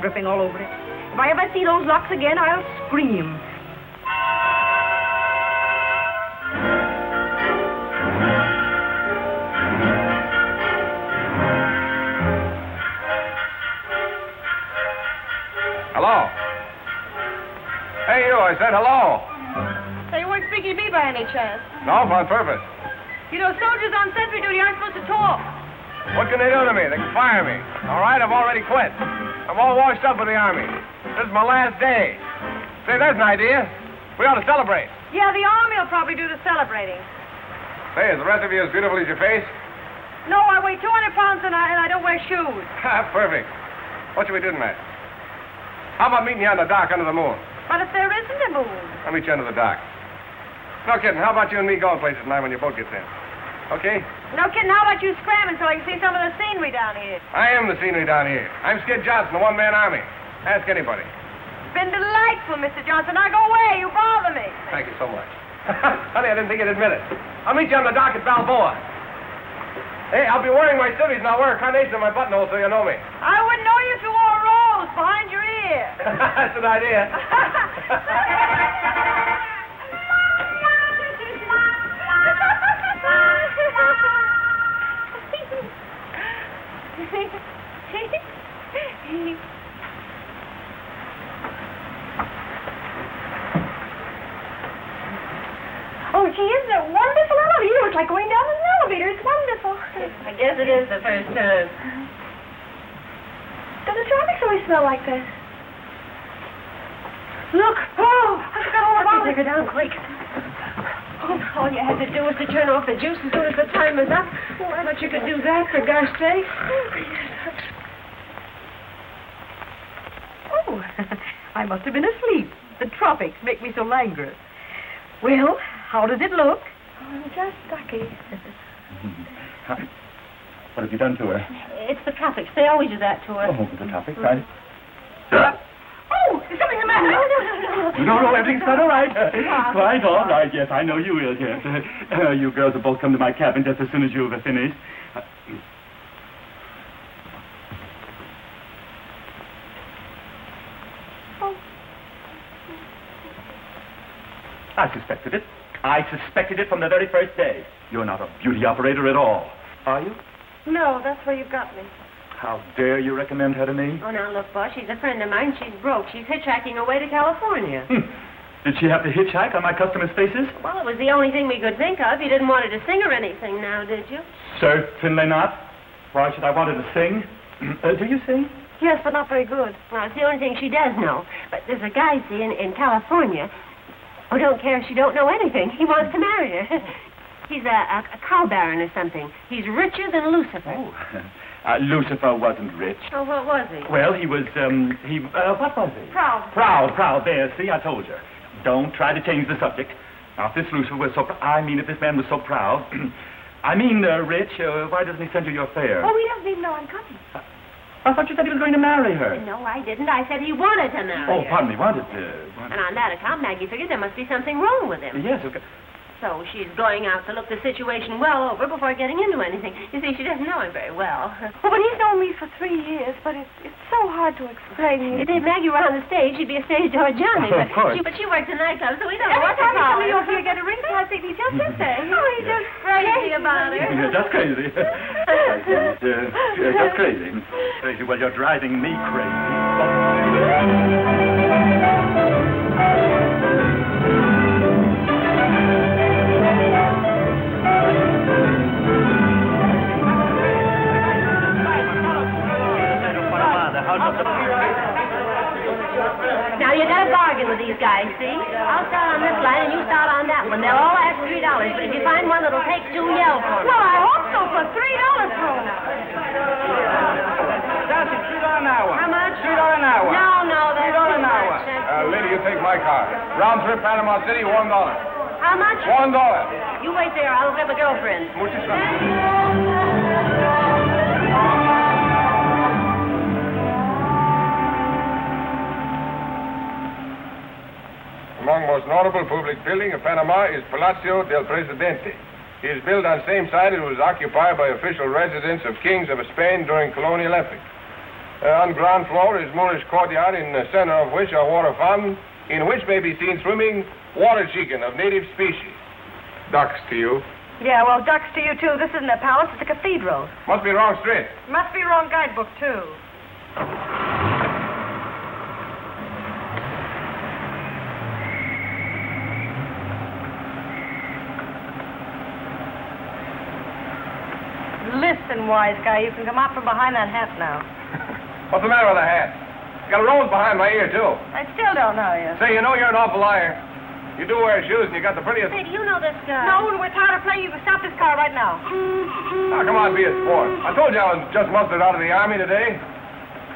Dripping all over it. If I ever see those locks again, I'll scream. Hello. Hey, you, I said hello. Say, you weren't speaking to me by any chance. No, on purpose. You know, soldiers on sentry duty aren't supposed to talk. What can they do to me? They can fire me. All right, I've already quit. I'm all washed up with the Army. This is my last day. Say, there's an idea. We ought to celebrate. Yeah, the Army will probably do the celebrating. Say, is the rest of you as beautiful as your face? No, I weigh 200 pounds and I don't wear shoes. Perfect. What should we do tonight? How about meeting you on the dock under the moon? But if there isn't a moon. I'll meet you under the dock. No kidding. How about you and me going places tonight when your boat gets in? Okay? No kidding, how about you scramming so I can see some of the scenery down here? I am the scenery down here. I'm Skid Johnson, the one-man army. Ask anybody. It's been delightful, Mr. Johnson. Now go away. You bother me. Thank you so much. Honey, I didn't think you'd admit it. I'll meet you on the dock at Balboa. Hey, I'll be wearing my civvies, and I'll wear a carnation in my buttonhole so you'll know me. I wouldn't know you if you wore a rose behind your ear. That's an idea. Oh, gee, isn't it wonderful, Ella? You know, it's like going down an elevator. It's wonderful. I guess it is the first time. Does the tropics always smell like this? Look. Oh, I've got all about it. Take her down quick. All you had to do was to turn off the juice as soon as the time is up. Oh, I thought you could do that, for gosh sake. Oh, I must have been asleep. The tropics make me so languorous. Well, how does it look? Oh, I'm just ducky. What have you done to her? It's the tropics. They always do that to her. Oh, the tropics, right? Oh, is something the matter? No, everything's quite all right. Quite all right, yes, I know you will, yes. You girls will both come to my cabin just as soon as you've finished. I suspected it. I suspected it from the very first day. You're not a beauty operator at all, are you? No, that's where you've got me. How dare you recommend her to me? Oh, now, look, boss, she's a friend of mine. She's broke. She's hitchhiking away to California. Did she have to hitchhike on my customers' faces? Well, it was the only thing we could think of. You didn't want her to sing or anything now, did you? Certainly not. Why should I want her to sing? Do you sing? Yes, but not very good. Well, it's the only thing she does know. But there's a guy, see, in California who don't care if she don't know anything. He wants to marry her. He's a cow baron or something. He's richer than Lucifer. Oh. Lucifer wasn't rich. Oh, what was he? Well, he was, what was he? Proud. There, see, I told you. Don't try to change the subject. Now, if this Lucifer was so... I mean, if this man was so proud... I mean, Rich, why doesn't he send you your fare? Oh, he doesn't even know I'm coming. I thought you said he was going to marry her. No, I didn't. I said he wanted to marry her. Oh, pardon me, wanted. And on that account, Maggie figured there must be something wrong with him. Yes, okay. So she's going out to look the situation well over before getting into anything. You see, she doesn't know him very well. Well, but he's known me for 3 years, but it's so hard to explain. If Maggie were on the stage, she'd be a stage door Johnny. Oh, of course. But she works in nightclubs, so we don't know what to call her. Every time you come over here get a ring, I think he's just insane. Oh, he's just crazy about her. Yeah, that's crazy. That's crazy. Crazy. Well, you're driving me crazy. Now, you got to bargain with these guys, see? I'll start on this line and you start on that one. They'll all ask $3, but if you find one that'll take two, yell for it. Well, I hope so for $3 for it. That's it, $3 an hour. How much? $3 an hour. No, that's $3 an hour. Lady, you take my car. Round trip, Panama City, $1. How much? $1. You wait there. I'll look up a girlfriend. Muchas gracias. Among most notable public building of Panama is Palacio del Presidente. It is built on the same site it was occupied by official residents of kings of Spain during colonial epoch. On ground floor is Moorish courtyard, in the center of which are water fountains, in which may be seen swimming water chicken of native species. Ducks to you. Yeah, well, ducks to you, too. This isn't a palace, it's a cathedral. Must be wrong street. Must be wrong guidebook, too. Listen, wise guy, you can come out from behind that hat now. What's the matter with the hat? It's got a rose behind my ear, too. I still don't know you. Say, you know you're an awful liar. You do wear shoes, and you got the prettiest... Say, do you know this guy? No, and we're tired of playing. You can stop this car right now. Now, come on, be a sport. I told you I was just mustered out of the Army today.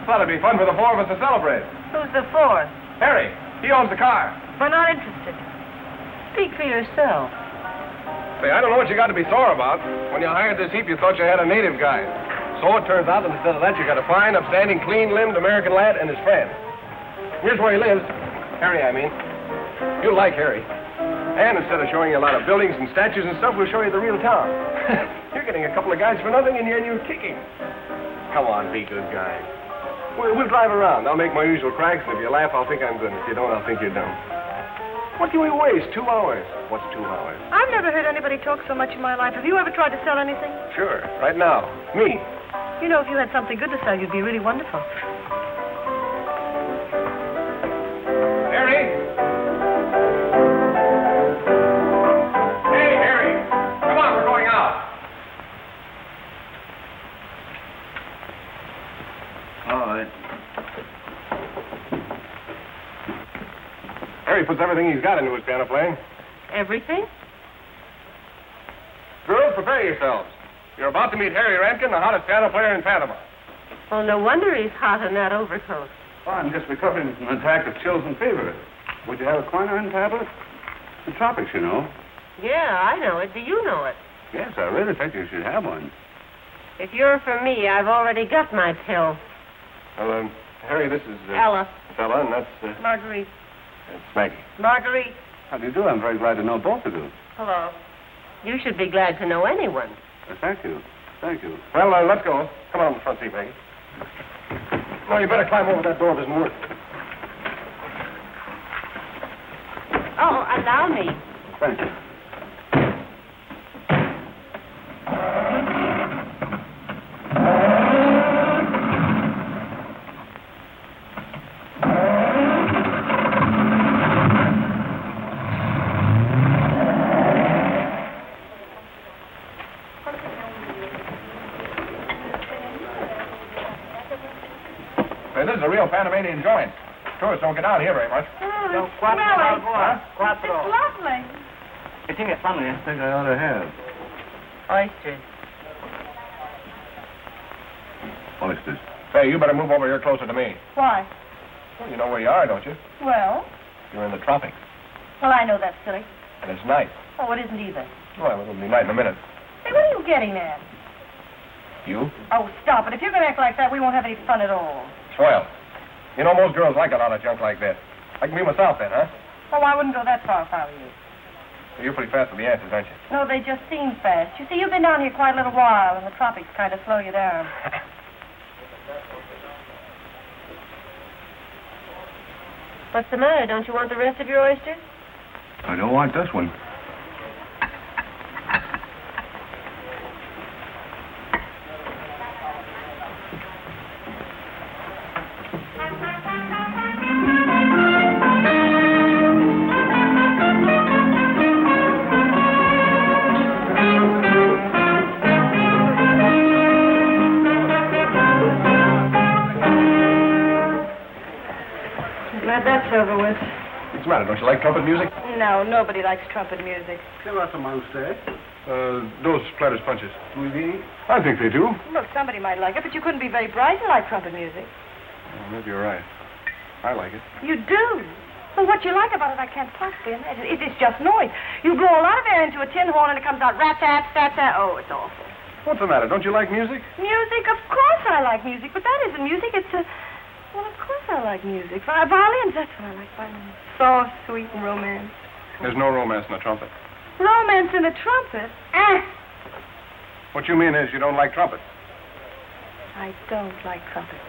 Thought it'd be fun for the four of us to celebrate. Who's the fourth? Harry. He owns the car. We're not interested. Speak for yourself. Say, I don't know what you got to be sore about. When you hired this heap, you thought you had a native guy. So it turns out that instead of that, you got a fine, upstanding, clean-limbed American lad and his friend. Here's where he lives. Harry, I mean. You'll like Harry. And instead of showing you a lot of buildings and statues and stuff, we'll show you the real town. You're getting a couple of guys for nothing, and you're kicking. Come on, be good guys. We'll drive around. I'll make my usual cracks, and if you laugh, I'll think I'm good. If you don't, I'll think you're dumb. What do we waste? 2 hours. What's 2 hours? I've never heard anybody talk so much in my life. Have you ever tried to sell anything? Sure. Right now. Me. You know, if you had something good to sell, you'd be really wonderful. Harry! Hey, Harry! Come on, we're going out. All right. Harry puts everything he's got into his piano playing. Everything? Girls, prepare yourselves. You're about to meet Harry Rankin, the hottest piano player in Panama. Oh, no wonder he's hot in that overcoat. Oh, I'm just recovering from an attack of chills and fever. Would you have a quinine tablet? The tropics, you know. Yeah, I know it. Do you know it? Yes, I really think you should have one. If you're for me, I've already got my pill. Well, Harry, this is... Ella. Ella, and that's... Marguerite. That's Maggie. Marguerite. How do you do? I'm very glad to know both of you. Hello. You should be glad to know anyone. Thank you. Well, let's go. Come on, front seat, Maggie. No, you better climb over that door. It doesn't work. Oh, allow me. Thank you. a real Panamanian joint. Tourists don't get out here very much. Oh, it's lovely. It's in the funniest thing I ought to have. Oysters. Oysters. Hey, you better move over here closer to me. Why? Well, you know where you are, don't you? Well? You're in the tropics. Well, I know that's silly. And it's night. Oh, it isn't either. Well, it'll be night in a minute. Hey, what are you getting at? You? Oh, stop it. If you're going to act like that, we won't have any fun at all. Swell. You know, most girls like a lot of junk like that. I can be myself then, huh? Oh, I wouldn't go that far if I were you. You're pretty fast with the answers, aren't you? No, they just seem fast. You see, you've been down here quite a little while, and the tropics kind of slow you down. What's the matter? Don't you want the rest of your oysters? I don't want this one. Over with. What's the matter? Don't you like trumpet music? No, nobody likes trumpet music. There are some downstairs. Those platters punches. Do they? I think they do. Look, somebody might like it, but you couldn't be very bright to like trumpet music. Well, maybe you're right. I like it. You do? Well, what you like about it, I can't possibly imagine. It is just noise. You blow a lot of air into a tin horn and it comes out rat-tat, tat-tat. Oh, it's awful. What's the matter? Don't you like music? Music? Of course I like music, but that isn't music. It's a... Well, of course I like music. Violins, that's what I like, violins. Soft, sweet, and romance. There's no romance in a trumpet. Romance in a trumpet? Ah! What you mean is you don't like trumpet. I don't like trumpet.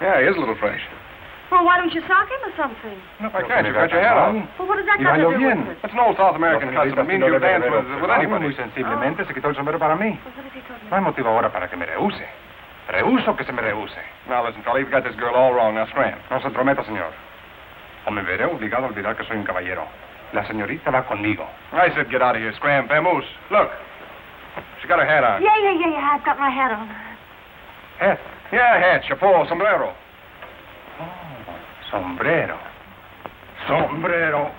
Yeah, he is a little fresh. Well, why don't you sock him or something? No, I can't. You've got your hair on. Well, what does that got to do with it? It's an old South American custom. It means you dance with anybody. Muy sensiblemente se quitó el sombrero para mí. No hay motivo ahora para que me rehúse. Rehuso que se me rehúse. Now, listen, Charlie, you've got this girl all wrong. Now, scram. No se entrometa, señor. O me veré obligado a olvidar que soy un caballero. La señorita va conmigo. I said get out of here, scram, vamoose. Look. She got her hat on. Yeah, I've got my hat on. Hat? Yeah, hat, chapeau, sombrero. Oh, sombrero. sombrero.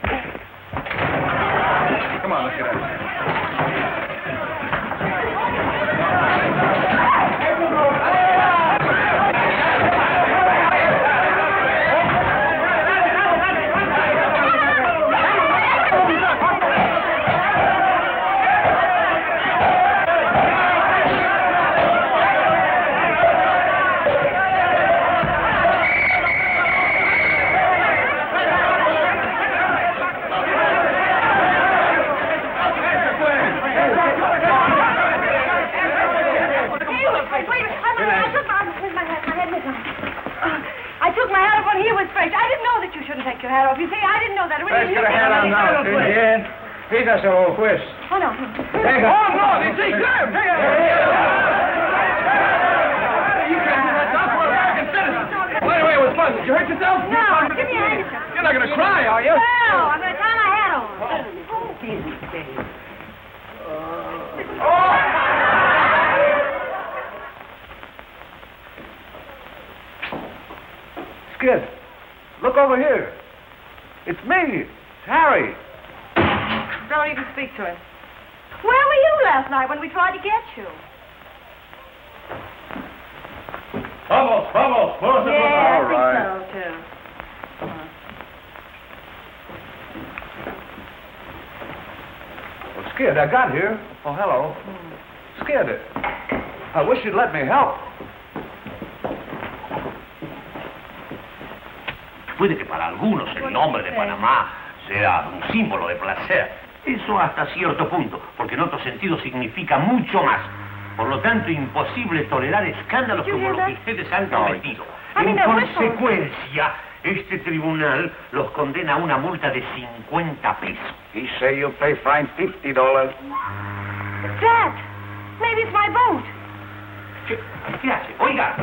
Come on, let's get out of here. I got here. Oh, hello. Scared it. I wish you'd let me help. Puede que para algunos el nombre de Panamá sea un símbolo de placer. Eso hasta cierto punto, porque en otro sentido significa mucho más. Por lo tanto, imposible tolerar escándalos como los que ustedes han cometido. En consecuencia, este tribunal los condena a una multa de 50 pesos. He say you pay fine $50. Dad, maybe it's my boat. ¿Qué hace? Oiga,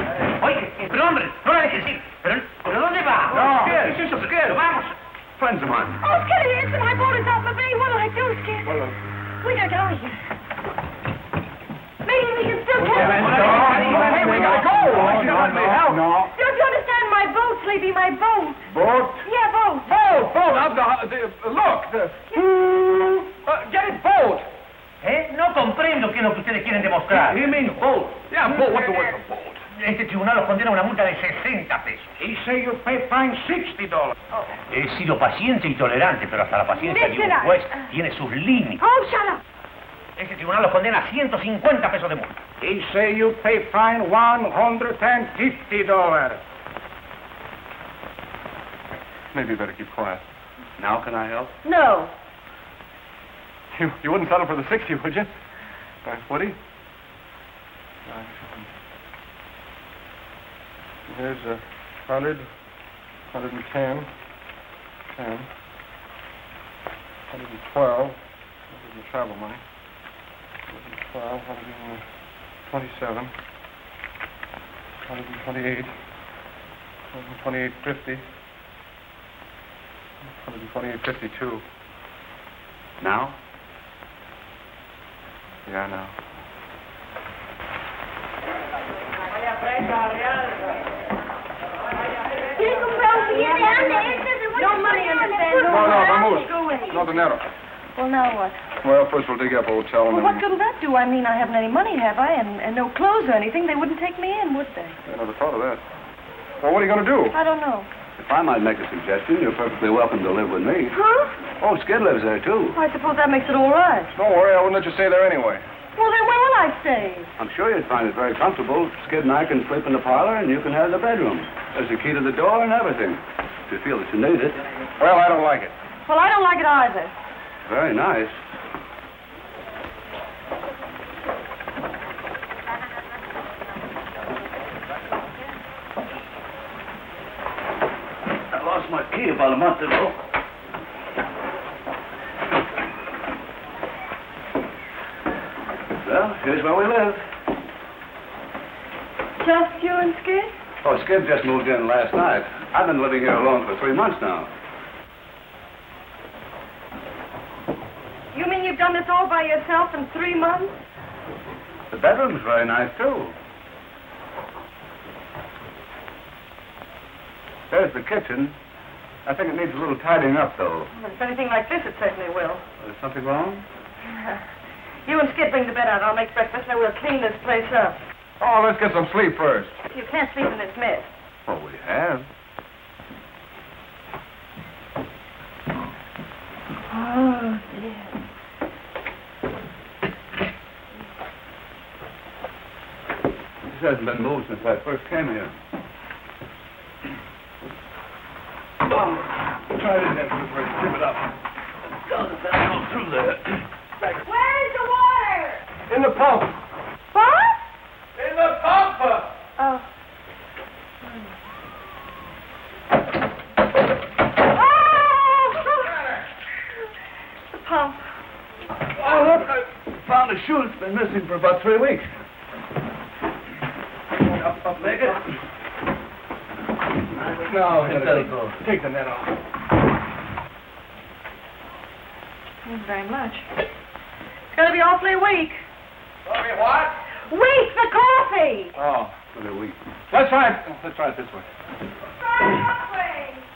oiga, pero hombre, no la dejes ir. ¿Pero dónde va? No, es eso, Skid. Vamos. Friends of mine. Oh, Skid, it's my boat is out in the bay. What do I do, Skid? Well, we gotta get out of here. Maybe we can still catch him. Hey, we gotta go. No. Don't you understand? My boat's leaving. My boat. Boat? Yeah, boat. Boat. Look. Get it, boat. Eh? No comprendo qué es lo que ustedes quieren demostrar. You mean boat? Yeah, boat. What's the word for boat? Este tribunal los condena a una multa de 60 pesos. He say you pay fine $60. Oh. He sido paciente y tolerante, pero hasta la paciencia de un juez tiene sus límites. Oh, shut up. Este tribunal los condena a 150 pesos de multa. He say you pay fine $150. Maybe you better keep quiet. Now can I help? No. You wouldn't settle for the 60, would you? Would he? There's 100, 110, 10, 112, the travel money, 112, 127, 128, 128.50. 128.52. Now? Yeah, now. No money, understand? No, vamos. No dinero. Well, now what? Well, first we'll dig up a hotel and then... Well, what good will that do? I mean, I haven't any money, have I? And no clothes or anything. They wouldn't take me in, would they? I never thought of that. Well, what are you going to do? I don't know. If I might make a suggestion, you're perfectly welcome to live with me. Huh? Oh, Skid lives there, too. I suppose that makes it all right. Don't worry, I wouldn't let you stay there anyway. Well, then where will I stay? I'm sure you'd find it very comfortable. Skid and I can sleep in the parlor, and you can have the bedroom. There's the key to the door and everything, if you feel that you need it. Well, I don't like it. Well, I don't like it either. Very nice. My key about a month ago. Well, here's where we live. Just you and Skid? Oh, Skid just moved in last night. I've been living here alone for 3 months now. You mean you've done this all by yourself in 3 months? The bedroom's very nice, too. There's the kitchen. I think it needs a little tidying up, though. Well, if anything like this, it certainly will. Well, is something wrong? You and Skid bring the bed out. I'll make breakfast, and we'll clean this place up. Oh, let's get some sleep first. You can't sleep in this mess. Well, we have. Oh, dear. This hasn't been moved since I first came here. Try this after the first. Tip it up. Go through there. Where's the water? In the pump. What? In the pump. Oh. The pump. Oh, look. I found a shoe that's been missing for about 3 weeks. Up, make it. No, it'll go. Take the net off. Not very much. It's going to be awfully weak. Awfully what? Weak for coffee. Oh, really weak. Let's try it this way. Try it this way.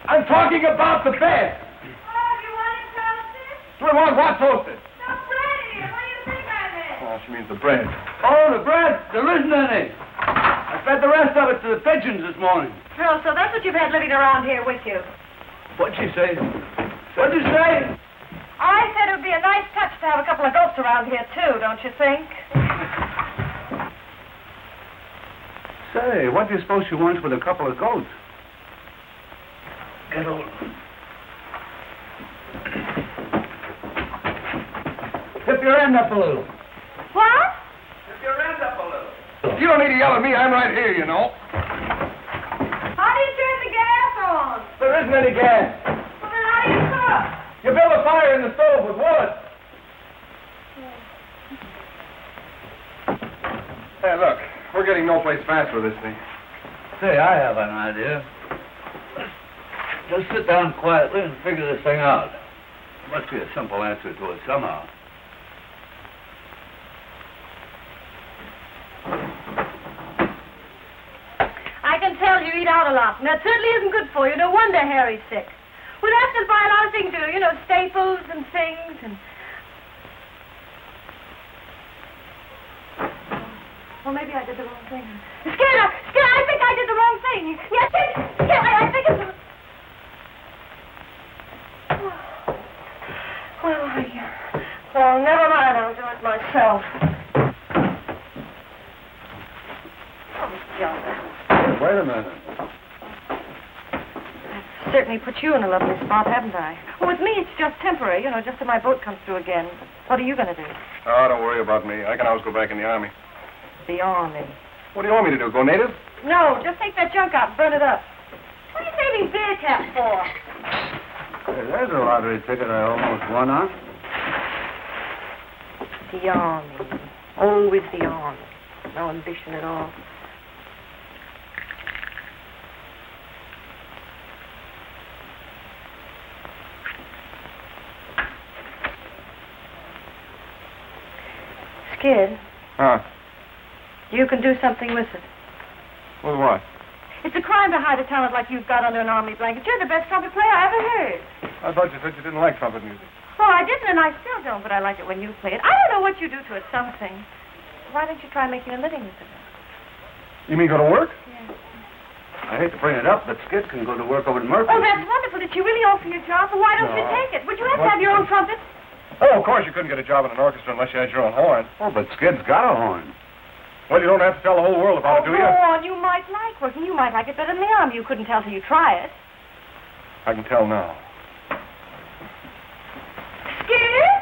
I'm talking about the bed. Oh, you want it toasted? Do we want what toasted? The bread here. What do you think I meant? Oh, she means the bread. Oh, the bread. There isn't any. I fed the rest of it to the pigeons this morning. Oh, so that's what you've had living around here with you. What'd you say? What'd you say? I said it would be a nice touch to have a couple of goats around here, too, don't you think? Say, what do you suppose she wants with a couple of goats? Get over. Tip your end up a little. What? Tip your end up a little. You don't need to yell at me. I'm right here, you know. How do you turn the gas on? There isn't any gas. Well, then how do you cook? You build a fire in the stove with wood. Yeah. Hey, look. We're getting no place fast with this thing. Say, I have an idea. Let's just sit down quietly and figure this thing out. There must be a simple answer to it somehow. You eat out a lot, and that certainly isn't good for you. No wonder Harry's sick. We'd have to buy a lot of things to do, you know, staples and things and... Well, maybe I did the wrong thing. Skid, I think I did the wrong thing. Yes, Skid, I think it's... Where are you? Well, never mind. I'll do it myself. Oh, John. Wait a minute. I've certainly put you in a lovely spot, haven't I? Well, with me, it's just temporary, you know, just till my boat comes through again. What are you going to do? Oh, don't worry about me. I can always go back in the Army. The Army? What do you want me to do, go native? No, just take that junk out and burn it up. What are you saving beer cap for? Hey, there's a lottery ticket I almost won on. The Army. Always the Army. No ambition at all. Skid. Huh? You can do something with it. With what? It's a crime to hide a talent like you've got under an army blanket. You're the best trumpet player I ever heard. I thought you said you didn't like trumpet music. Oh, I didn't, and I still don't, but I like it when you play it. I don't know what you do to it, something. Why don't you try making a living with it? You mean go to work? Yeah. I hate to bring it up, but Skid can go to work over at Murphy. Oh, that's wonderful that you really offer your job, but why don't you take it? Would you have to have your own trumpet? Oh, of course you couldn't get a job in an orchestra unless you had your own horn. Oh, but Skid's got a horn. Well, you don't have to tell the whole world about it, do you? Oh, go on. You might like working. You might like it better than the Army. You couldn't tell till you try it. I can tell now. Skid?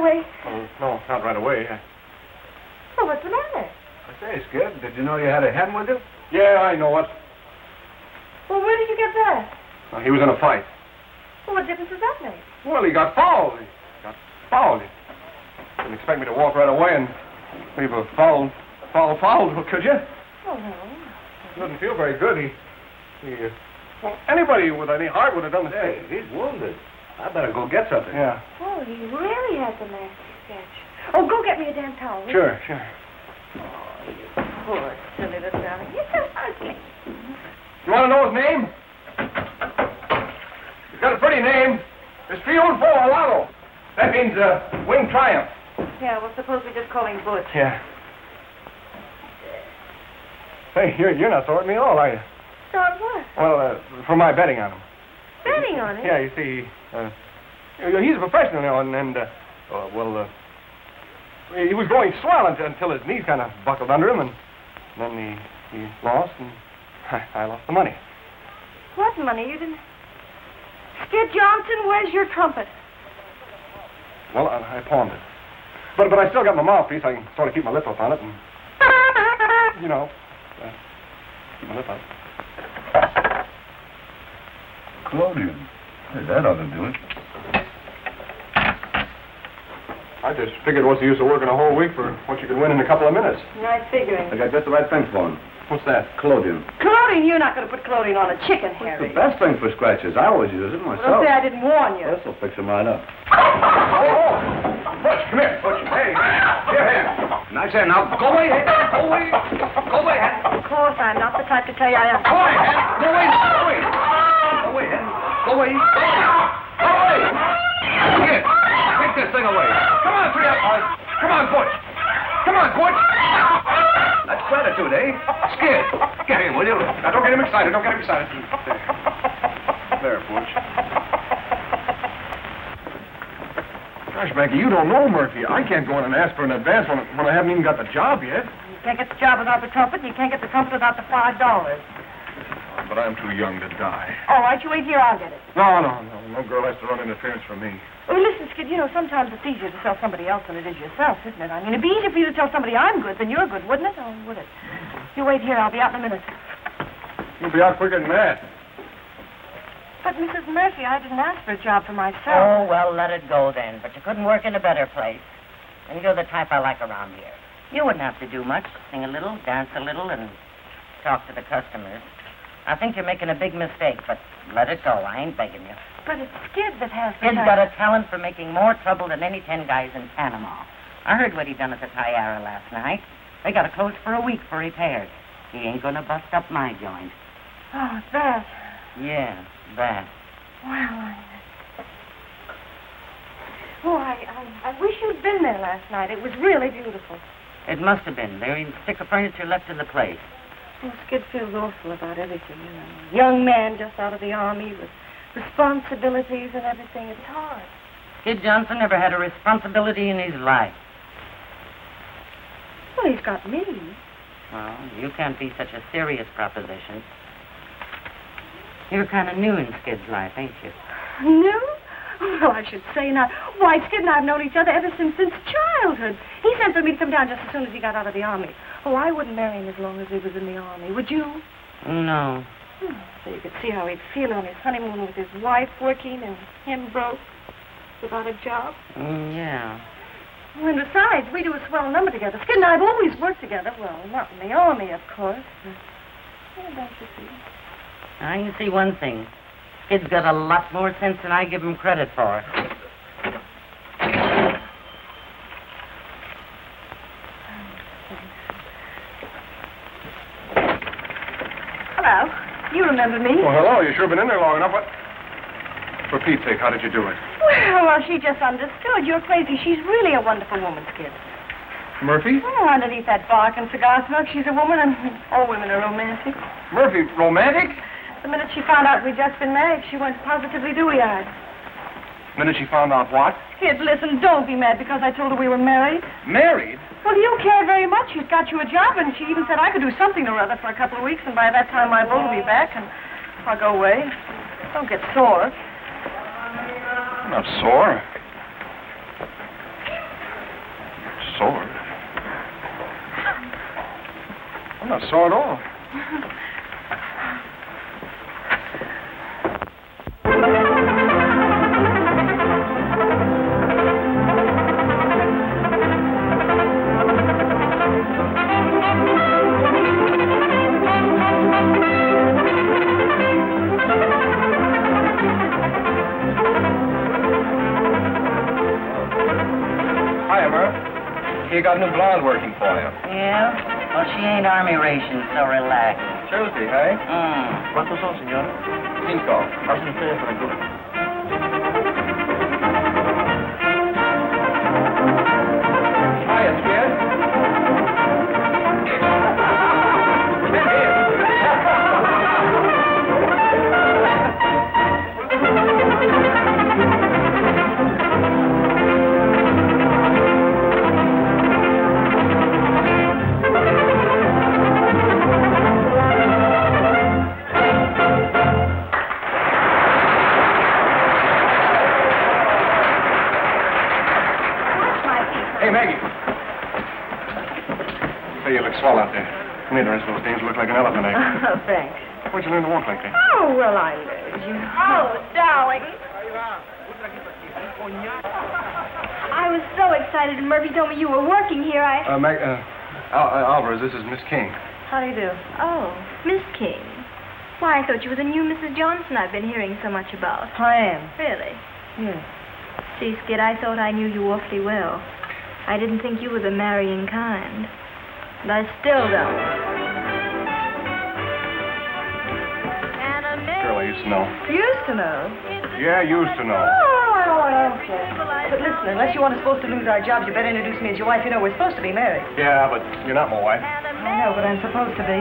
away? Oh, no, not right away. Well, what's the matter? I say, Skid, did you know you had a hen with you? Yeah, I know it. Well, where did you get that? Well, he was in a fight. Well, what difference does that make? Well, he got fouled. You didn't expect me to walk right away and leave a foul, could you? Oh, no. He doesn't feel very good. Well, anybody with any heart would have done the same. Hey, he's wounded. I better go get something. Yeah. Oh, he really has a nasty sketch. Oh, go get me a damn towel. Sure. Oh, you poor, silly little darling. You're so ugly. You want to know his name? He's got a pretty name. It's Triunfo Alado. That means winged triumph. Yeah, well, suppose we just call him Butch. Yeah. Hey, you're not sorry at me at all, are you? Sorry what? Well, for my betting on him. Betting on him? Yeah, you see, he's a professional, you know, and he was going swell until his knees kind of buckled under him, and then he lost, and I lost the money. What money? You didn't... Skid Johnson, where's your trumpet? Well, I pawned it. But I still got my mouthpiece. I can sort of keep my lip up on it and... You know, keep my lip up. Collodion. Hey, that ought to do it. I just figured what's the use of working a whole week for what you could win in a couple of minutes. Nice figuring. I got just the right thing for him. What's that? Collodion. Collodion? You're not going to put collodion on a chicken, Harry. It's the best thing for scratches. I always use it myself. Well, don't say I didn't warn you. This will fix them right up. Oh! Butch, come here. Butch, hey. Here, here. Nice hand now. Go away, hand. Go away. Go away, hand. Of course, I'm not the type to tell you I am. Go away, hand. Go away. Go away. Go away, hand. Go away. Go away. Go away. Here. Take this thing away. Come on, Triunfo. Come on, Butch. Come on, Butch. That's gratitude, eh? Skid. Get him, will you? Now, don't get him excited. Don't get him excited. There, Butch. Gosh, Maggie, you don't know Murphy. I can't go in and ask for an advance when I haven't even got the job yet. You can't get the job without the trumpet, and you can't get the trumpet without the $5. But I'm too young to die. All right, you wait here. I'll get it. No. No girl has to run interference from me. Well, listen, Skid, you know, sometimes it's easier to tell somebody else than it is yourself, isn't it? I mean, it'd be easier for you to tell somebody I'm good than you're good, wouldn't it? Or would it? You wait here. I'll be out in a minute. You'll be out quicker than that. But, Mrs. Murphy, I didn't ask for a job for myself. Oh, well, let it go then. But you couldn't work in a better place. And you're the type I like around here. You wouldn't have to do much. Sing a little, dance a little, and talk to the customers. I think you're making a big mistake, but let it go. I ain't begging you. But it's Skid that has the talent. Skid's got a talent for making more trouble than any 10 guys in Panama. I heard what he done at the Tiara last night. They got to close for a week for repairs. He ain't going to bust up my joint. Oh, that. Yeah. That. Well, I wish you'd been there last night. It was really beautiful. It must have been. There ain't a stick of furniture left in the place. Well, Skid feels awful about everything, you know. Young man just out of the army with responsibilities and everything. It's hard. Skid Johnson never had a responsibility in his life. Well, he's got me. Well, you can't be such a serious proposition. You're kind of new in Skid's life, ain't you? New? Well, I should say not. Why, Skid and I have known each other ever since childhood. He sent for me to come down just as soon as he got out of the army. Oh, I wouldn't marry him as long as he was in the army. Would you? No. So you could see how he'd feel on his honeymoon with his wife working and him broke without a job. Yeah. Well, and besides, we do a swell number together. Skid and I have always worked together. Well, not in the army, of course. Well, don't you see? I can see one thing. Skid's got a lot more sense than I give him credit for. Hello. You remember me? Well, hello. You've sure been in there long enough. What? For Pete's sake, how did you do it? Well, she just understood. You're crazy. She's really a wonderful woman, Skid. Murphy? Oh, underneath that bark and cigar smoke, she's a woman, and all women are romantic. Murphy, romantic? The minute she found out we'd just been married, she went positively dewy-eyed. The minute she found out what? Kid, listen, don't be mad because I told her we were married. Married? Well, you care very much. She's got you a job, and she even said I could do something or other for a couple of weeks, and by that time my beau will be back, and I'll go away. Don't get sore. I'm not sore. Well, so it all. You got a new blonde working for you. Yeah? Well, she ain't army ration, so relax. Tuesday, hey? Mm. ¿Cuántos son, señora? 5. How's the fare for the group? Hiya, Skid. Swell out there. Neither of those things look like an elephant egg. Oh, thanks. Where'd you learn to walk like that? Oh, well, I learned you. Oh, darling. I was so excited when Murphy told me you were working here. Alvarez, this is Miss King. How do you do? Oh, Miss King. Why, I thought you were the new Mrs. Johnson I've been hearing so much about. I am. Really? Yes. Gee, Skid, I thought I knew you awfully well. I didn't think you were the marrying kind. And I still don't. Girl, I used to know. You used to know? Yeah, I used to know. Oh, I don't want to answer. But listen, unless you want us both to lose our jobs, you better introduce me as your wife. You know, we're supposed to be married. Yeah, but you're not my wife. I know, but I'm supposed to be.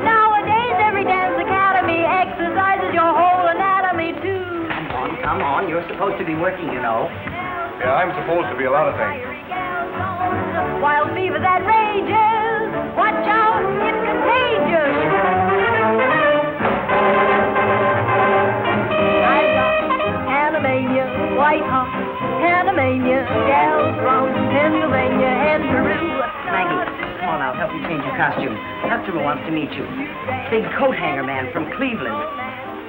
Nowadays, every dance academy exercises your whole anatomy, too. Come on. You're supposed to be working, you know. Yeah, I'm supposed to be a lot of things. Wild fever that rages, watch out, it's contagious. I've got Panamania, white hot, Panamania, gals from Pennsylvania and Peru. Maggie, come on, I'll help you change your costume. Customer wants to meet you. Big coat hanger man from Cleveland.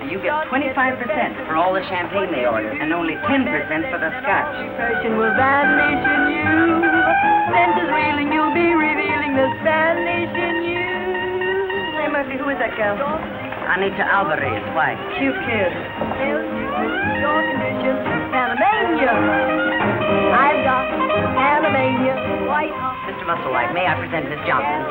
You get 25% for all the champagne they order, and only 10% for the scotch. Depression will vanish in you. Fences reeling, you'll be revealing the Spanish in you. Hey, Murphy, who is that girl? Anita Alvarez, why? Cute kid. Your condition, Panamania. I've got Panamania. White. Mr. Musselwhite, may I present Miss Johnson?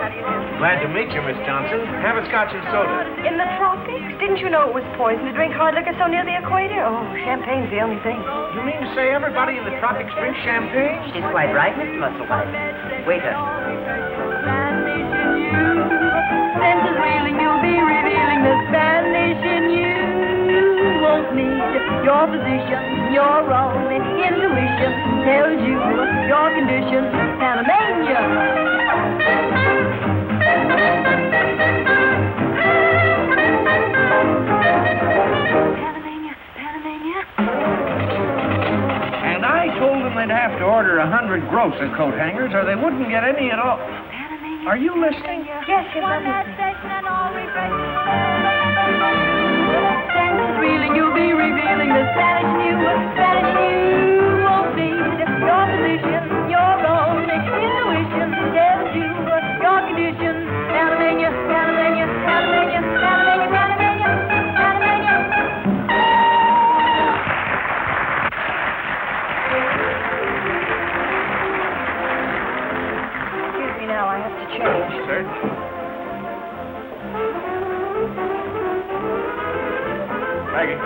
Glad to meet you, Miss Johnson. Have a scotch and soda. In the tropics? Didn't you know it was poison to drink hard liquor so near the equator? Oh, champagne's the only thing. You mean to say everybody in the tropics drinks champagne? She's quite right, Mr. Musselwhite. Waiter. Senses reeling, you'll be revealing the Spanish in you. Won't need your physician, your own intuition tells you your condition, Panamania. Panamania, Panamania. And I told them they'd have to order 100 gross of coat hangers, or they wouldn't get any at all. Panamania. Are you listening? Yes, yes, I'm listening. Reeling, you'll be revealing the Spanish new won't be your position, your own intuition tells you your condition. Panamania, Panamania, Panamania, Panamania, Panamania, Panamania. Excuse me now, I have to change. Sir? Maggie.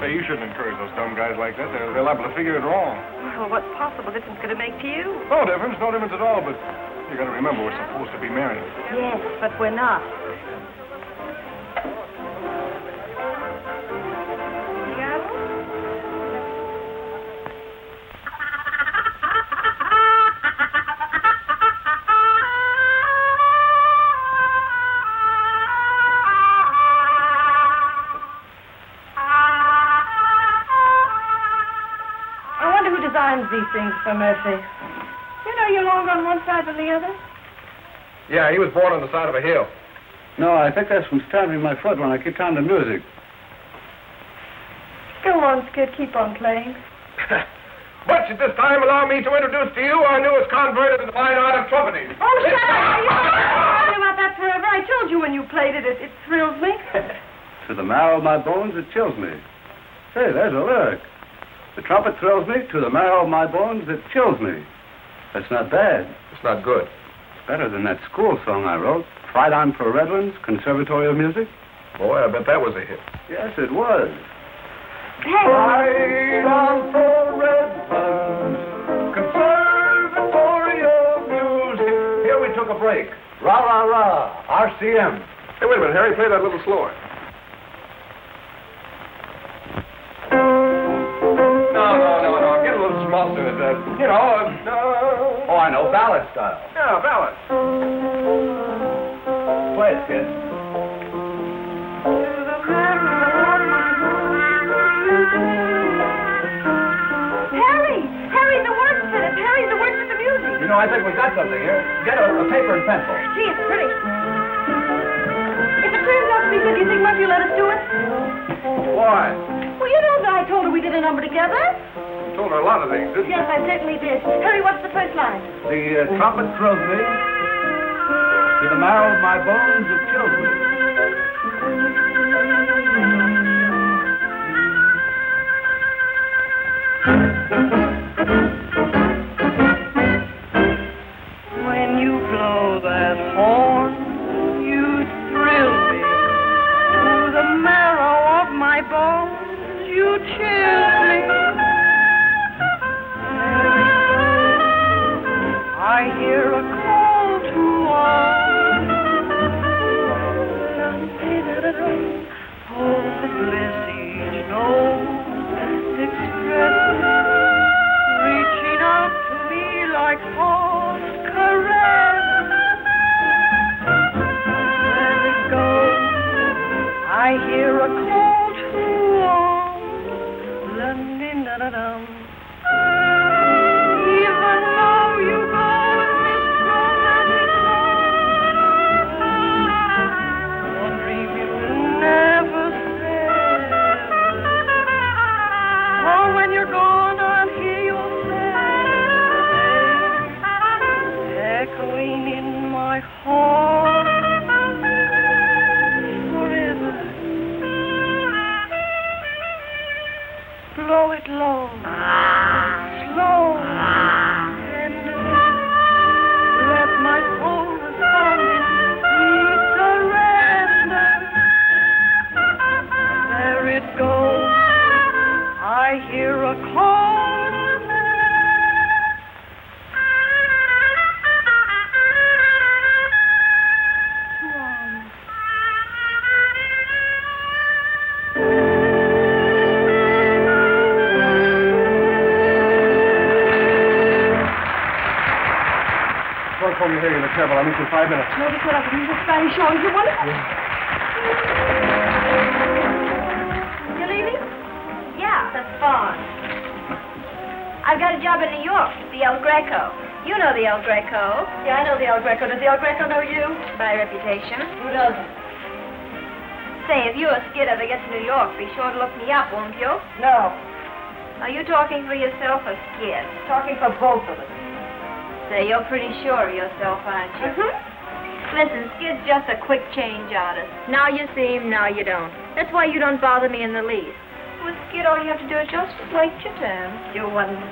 Say, you shouldn't encourage those dumb guys like that. They're liable to figure it wrong. Well, what possible difference could it make to you? No difference. No difference at all, but you got to remember we're supposed to be married. Yes, but we're not. These things for Murphy. You know, you're longer on one side than the other. Yeah, he was born on the side of a hill. No, I think that's from stabbing my foot when I kicked on the music. Go on, Skid. Keep on playing. But at this time, allow me to introduce to you our newest convert in the fine art of trumpeting. Oh, shut up! You've been talking about that forever. I told you when you played it, it thrills me. To the marrow of my bones, it chills me. Say, there's a lyric. The trumpet thrills me. To the marrow of my bones, it chills me. That's not bad. It's not good. It's better than that school song I wrote. Right on for Redlands Conservatory of Music. Boy, I bet that was a hit. Yes, it was. Right on for Redlands Conservatory of Music. Here we took a break. Ra ra ra. RCM. Hey, wait a minute, Harry. Play that a little slower. No. Get a little smoother with that. You know. Oh, I know. Ballad style. Yeah, ballad. Play it, kid. Harry, the words fit it. Harry, the words fit the music. You know, I think we got something here. Get a paper and pencil. Gee, it's pretty. If it turns out to be good, do you think Murphy will let us do it? Why? Well, you know that I told her we did a number together. You told her a lot of things, didn't you? Yes, I certainly did. Harry, what's the first line? The trumpet thrills me. To the marrow of my bones, it chills me. When you blow that horn, you thrill me. To the marrow of my bones, you chill me. I hear a call to all. I hear a call to all, London, da-da-dum. Even though you go and miss London, one dream you never said. Oh, when you're gone, I'll hear your sad echoing in my heart. Blow it low, slow, and let my soul respond in sweet surrender. There it goes, I hear a call. We'll hear you in the treble. I'll meet you in 5 minutes. No, just what I can use a Spanish show. Is it wonderful? Yeah. You're leaving? Yeah, that's fine. I've got a job in New York, the El Greco. You know the El Greco. Yeah, I know the El Greco. Does the El Greco know you? By reputation. Who doesn't? Say, if you or Skid ever get to New York, be sure to look me up, won't you? No. Are you talking for yourself or Skid? Talking for both of us. Say, you're pretty sure of yourself, aren't you? Listen, Skid's just a quick change artist. Now you see him, now you don't. That's why you don't bother me in the least. Well, Skid, all you have to do is just like your dance. You're wonderful.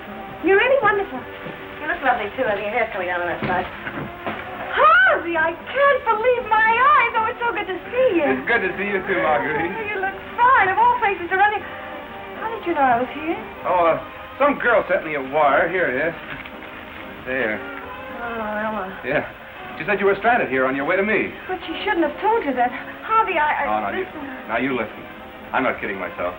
You're really wonderful. You look lovely, too. I have your hair coming down on that side. Harvey, I can't believe my eyes. Oh, it's so good to see you. It's good to see you, too, Marguerite. You look fine. Of all places to run in. How did you know I was here? Oh, some girl sent me a wire. Here it is. There. Oh, Ella. Yeah. She said you were stranded here on your way to me. But she shouldn't have told you that. Harvey, listen. Now, you listen. I'm not kidding myself.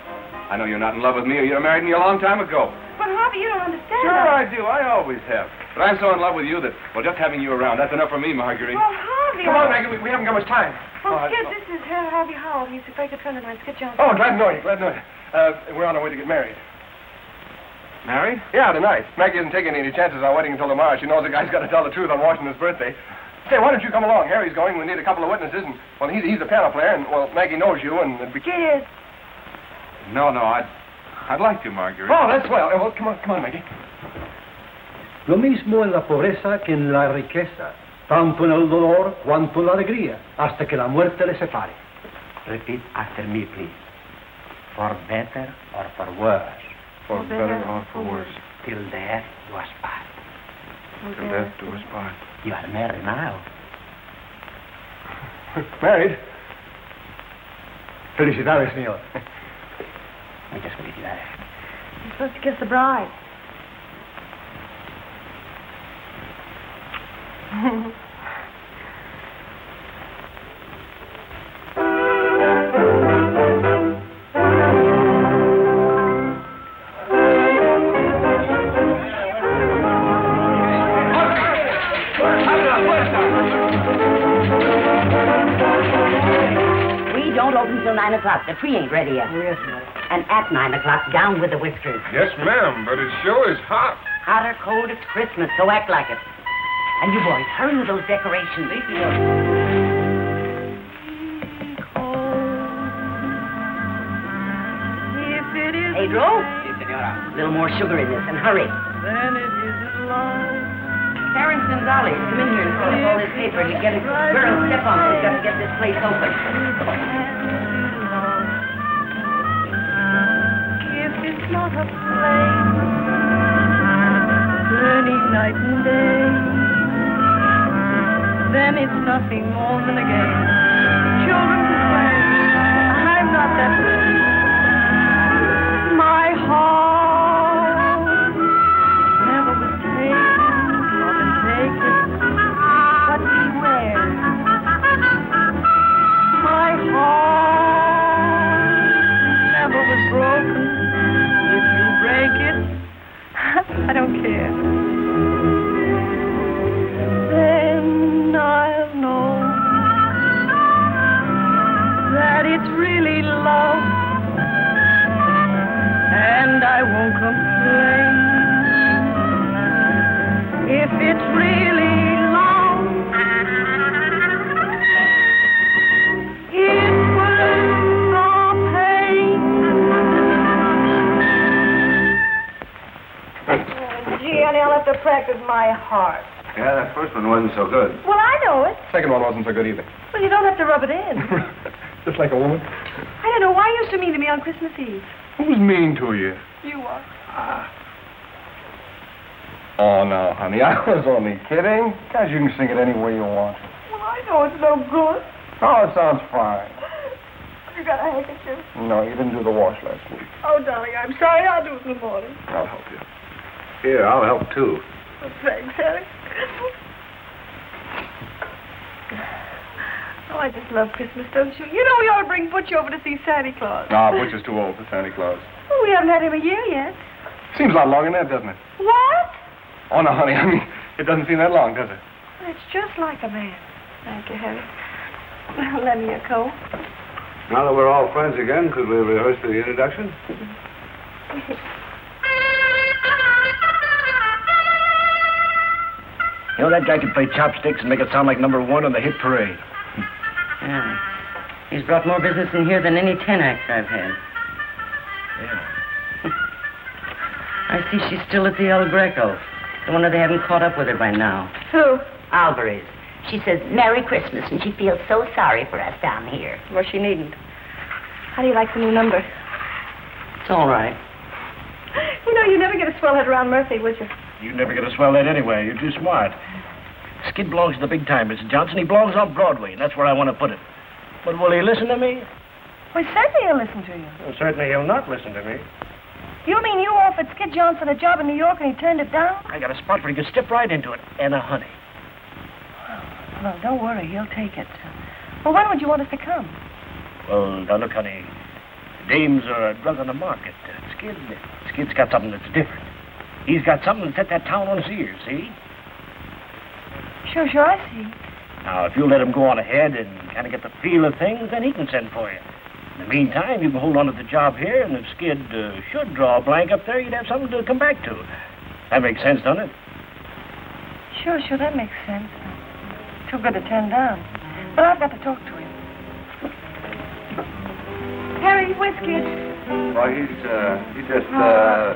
I know you're not in love with me, or you'd have married me a long time ago. But, Harvey, you don't understand. Sure, I do. I always have. But I'm so in love with you that, well, just having you around, that's enough for me, Marguerite. Well, Harvey... Come on, Maggie. We haven't got much time. Well, Skid, this is Harvey Howell. He's a very good friend of mine, Skid Johnson. Oh, glad to know you. Glad to know you. We're on our way to get married. Married? Yeah, tonight. Maggie isn't taking any chances on waiting until tomorrow. She knows the guy's got to tell the truth on Washington's birthday. Say, why don't you come along? Harry's going. We need a couple of witnesses. And, well, he's a piano player, and, well, Maggie knows you, and... Cheers. No, I'd like to, Marguerite. Oh, that's well. Well, come on, Maggie. Lo mismo en la pobreza que en la riqueza, tanto en el dolor cuanto en la alegría, hasta que la muerte le separe. Repeat after me, please. For better or for worse. For better or for worse. Till death do us part. Till death do us part. You are married now. Married? Felicidades, señor. Muchas felicidades. You're supposed to kiss the bride. We don't open till 9 o'clock. The tree ain't ready yet. Yes, ma'am. And at 9 o'clock, down with the whiskers. Yes, ma'am, but it sure is hot. Hot or cold, it's Christmas, so act like it. And you boys, hurry with those decorations. Pedro? Yes, senora. A little more sugar in this, and hurry. Karen Gonzalez, come in here and fill up all this paper to get a girl step on. We've got to get this place open. If it's not a place, burning night and day, then it's nothing more than a game. Children play. I'm not that pretty. My heart never was taken, not been taken. But beware. My heart never was broken. If you break it, I don't care. It's really love, and I won't complain. If it's really love, it was the pain. Oh, gee, honey, I'll have to practice my heart. Yeah, that first one wasn't so good. Well, I know it. Second one wasn't so good either. Well, you don't have to rub it in. Just like a woman. I don't know. Why are you so mean to me on Christmas Eve? Who's mean to you? You are. Oh, no, honey. I was only kidding. Guys, you can sing it any way you want. Well, I know it's no good. Oh, it sounds fine. You got a handkerchief? No, you didn't do the wash last week. Oh, darling, I'm sorry. I'll do it in the morning. I'll help you. Here, I'll help, too. Oh, thanks, Harry. Oh, I just love Christmas, don't you? You know we ought to bring Butch over to see Santa Claus. No, Butch is too old for Santa Claus. Well, we haven't had him a year yet. Seems a lot longer than that, doesn't it? What? Oh, no, honey, I mean, it doesn't seem that long, does it? Well, it's just like a man. Thank you, Harry. Well, lend me your coat. Now that we're all friends again, could we rehearse the introduction? You know, that guy could play chopsticks and make it sound like number one on the hit parade. Yeah. He's brought more business in here than any 10 acts I've had. Yeah. I see she's still at the El Greco. No wonder they haven't caught up with her by now. Who? Alvarez. She says Merry Christmas, and she feels so sorry for us down here. Well, she needn't. How do you like the new number? It's all right. You know, you never get a swell head around Murphy, would you? You never get a swell head anyway. You're too smart. Skid belongs to the big time, Mr. Johnson. He belongs on Broadway, and that's where I want to put him. But will he listen to me? Well, certainly he'll listen to you. Well, certainly he'll not listen to me. You mean you offered Skid Johnson a job in New York and he turned it down? I got a spot where he could step right into it, and a honey. Well, don't worry. He'll take it. Well, when would you want us to come? Well, now look, honey. Dames are a drug on the market. Skid's got something that's different. He's got something that's set that town on his ears, see? Sure, I see. Now, if you let him go on ahead and kind of get the feel of things, then he can send for you. In the meantime, you can hold on to the job here, and if Skid should draw a blank up there, you'd have something to come back to. That makes sense, doesn't it? Sure, that makes sense. Too good to turn down. But I've got to talk to him. Harry, whiskey. Well, he just...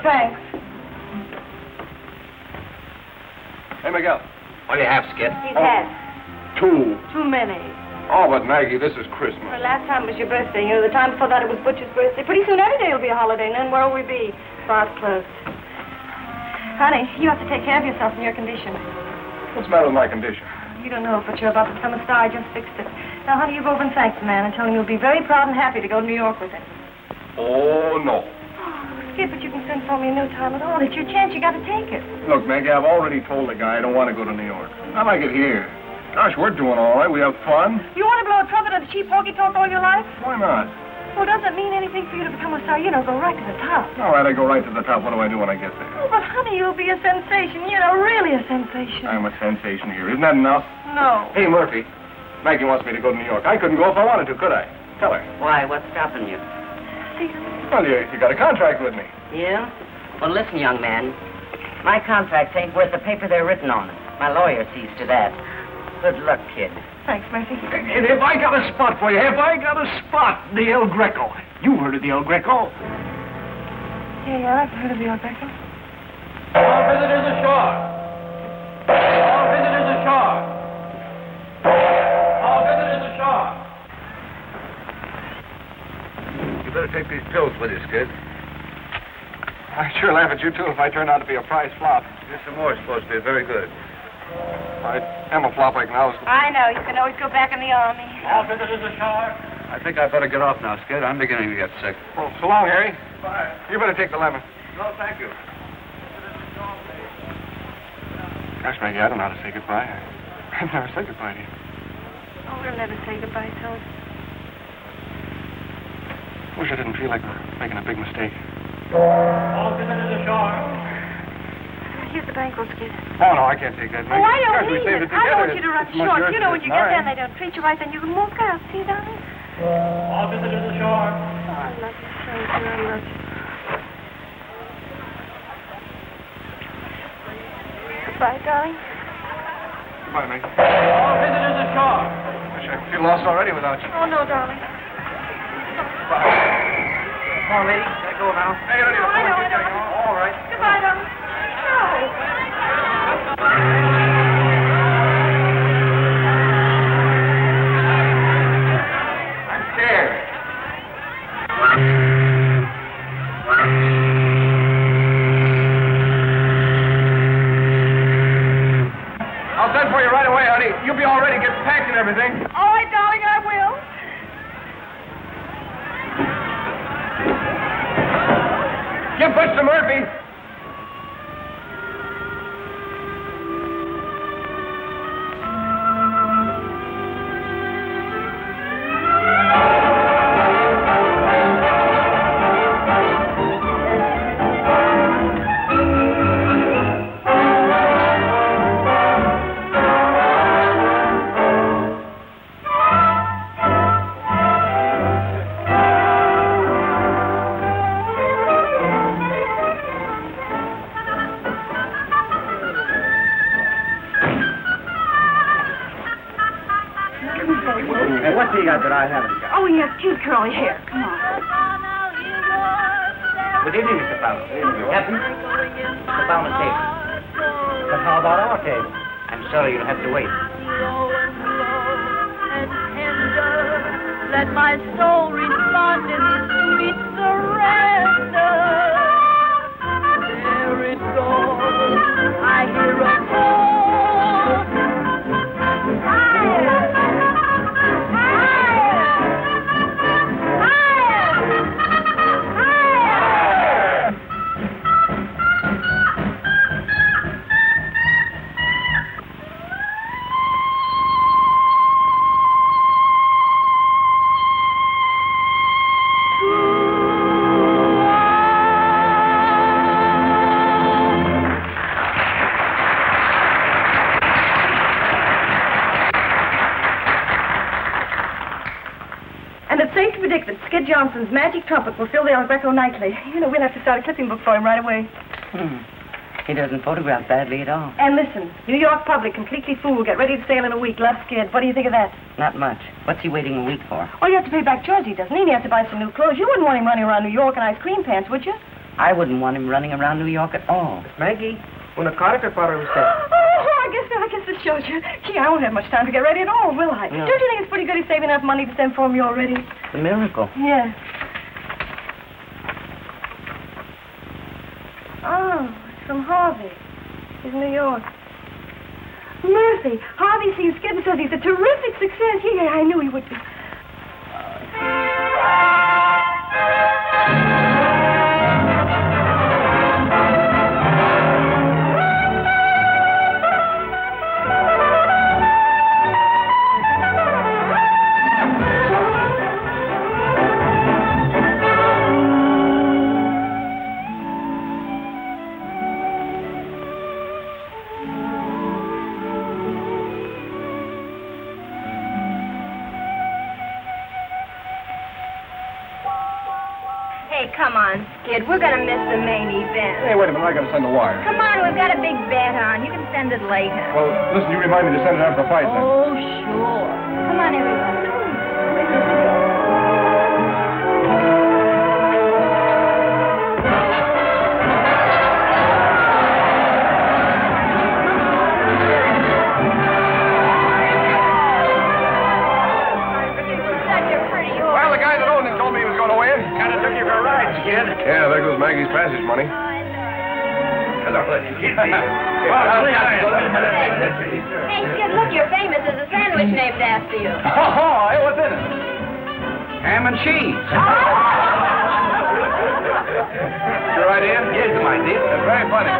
Thanks. Hey, Miguel. What do you have, Skid? He's had. Two. Too many. Oh, but Maggie, this is Christmas. Well, last time was your birthday. You know, the time before that it was Butcher's birthday. Pretty soon every day will be a holiday, and then where'll we be? Bars closed. Honey, you have to take care of yourself and your condition. What's the matter with my condition? You don't know, but you're about to become a star. I just fixed it. Now, honey, you go over and thank the man and tell him you'll be very proud and happy to go to New York with him. Oh, no. Skid, but you can send for me in no time at all. It's your chance. You got to take it. Look, Maggie, I've already told the guy I don't want to go to New York. I like it here. Gosh, we're doing all right. We have fun. You want to blow a trumpet on the cheap hokey talk all your life? Why not? Well, it doesn't mean anything for you to become a star. You know, go right to the top. All right, I go right to the top. What do I do when I get there? Oh, but, honey, you'll be a sensation. You know, really a sensation. I'm a sensation here. Isn't that enough? No. Hey, Murphy, Maggie wants me to go to New York. I couldn't go if I wanted to, could I? Tell her. Why? What's stopping you? Well, you got a contract with me. Yeah? Well, listen, young man. My contracts ain't worth the paper they're written on. My lawyer sees to that. Good luck, kid. Thanks, Murphy. And if I got a spot for you, the El Greco. You heard of the El Greco? Yeah, I've heard of the El Greco. All visitors ashore. All visitors ashore. All visitors ashore. You better take these pills with you, Skid. I'd sure laugh at you, too, if I turned out to be a prize flop. There's some more supposed to be very good. I am a flop, I acknowledge. I know. You can always go back in the army. All visitors ashore. I think I better get off now, Skid. I'm beginning to get sick. Well, so long, Harry. Bye. You better take the lemon. No, thank you. Gosh, Maggie, I don't know how to say goodbye. I've never said goodbye to you. Oh, we'll never say goodbye, Tony. Wish I didn't feel like making a big mistake. All visitors ashore. Here's the bank, Skid. Oh, no, I can't take that. Well, why don't we leave it? I don't want you to run short. You know, when you get there and they don't treat you right, then you can walk out. See that? All visitors ashore. Oh, I love you so very much. Goodbye, darling. Goodbye, Maggie. All visitors ashore. Gosh, I feel lost already without you. Oh, no, darling. Bye. Come on, lady. Can I go now? Hey, no, I know. All right. Goodbye, darling. I'm scared. I'll send for you right away, honey. You'll be all ready to get packed and everything. All right, darling, I will. Give Butch to Murphy. Skid Johnson's magic trumpet will fill the El Greco nightly. You know, we'll have to start a clipping book for him right away. Hmm. He doesn't photograph badly at all. And listen, New York public, completely fooled, get ready to sail in a week, love Skid. What do you think of that? Not much. What's he waiting a week for? Oh, you have to pay back Georgie, doesn't he? He has to buy some new clothes. You wouldn't want him running around New York in ice cream pants, would you? I wouldn't want him running around New York at all. Maggie, una carta para usted. I guess it shows you. Gee, I won't have much time to get ready at all, will I? No. Don't you think it's pretty good he's saving enough money to send for me already? It's a miracle. Yes. Oh, it's from Harvey. He's in New York. Murphy, Harvey sees Skid and says he's a terrific success. Yeah, I knew he would be. We're going to miss the main event. Hey, wait a minute. I got to send a wire. Come on. We've got a big bet on. You can send it later. Well, listen, you remind me to send it after the fight, then. Oh, sure. Come on, everyone. Maggie's passage money. Hello. Hey, Skid, look, you're famous. There's a sandwich named after you. Oh, hey, what's in it? Ham and cheese. Your idea? Yes, my dear. That's very funny.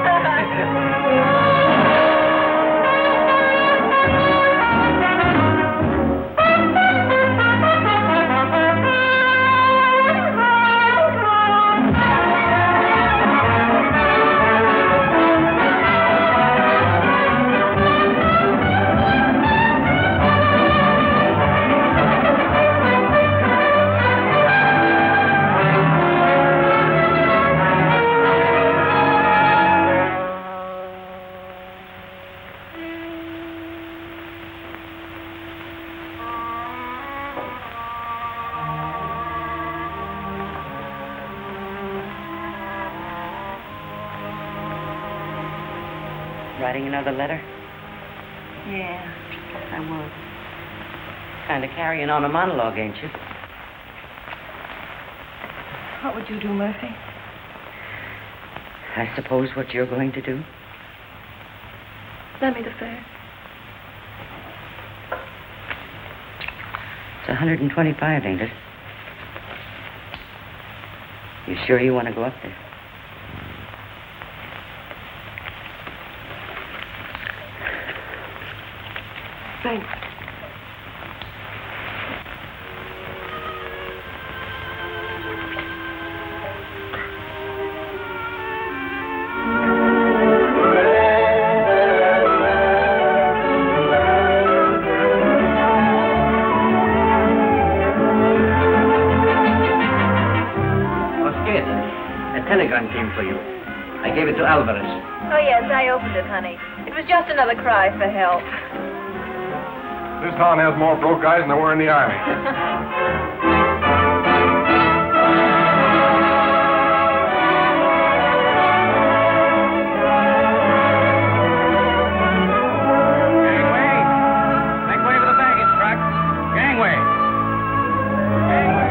Another letter? Yeah, I was. Kind of carrying on a monologue, ain't you? What would you do, Murphy? I suppose what you're going to do. Lend me the fare. It's 125, ain't it? You sure you want to go up there? Thanks. Oh, Skid, a telegram came for you. I gave it to Alvarez. Oh, yes, I opened it, honey. It was just another cry for help. This town has more broke guys than there were in the army. Gangway! Make way for the baggage truck. Gangway! Gangway!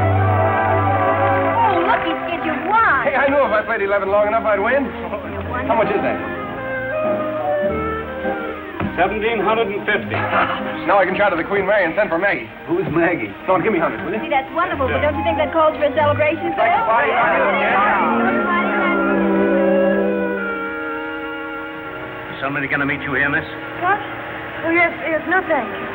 Oh, looky, Skid, you won! Hey, I knew if I played 11 long enough, I'd win. How much is that? 1,750. Now I can try to the Queen Mary and send for Maggie. Who's Maggie? Don't give me 100, will you? See, that's wonderful, but don't you think that calls for a celebration, Phil? Is somebody going to meet you here, miss? What? Oh, yes, no thank you.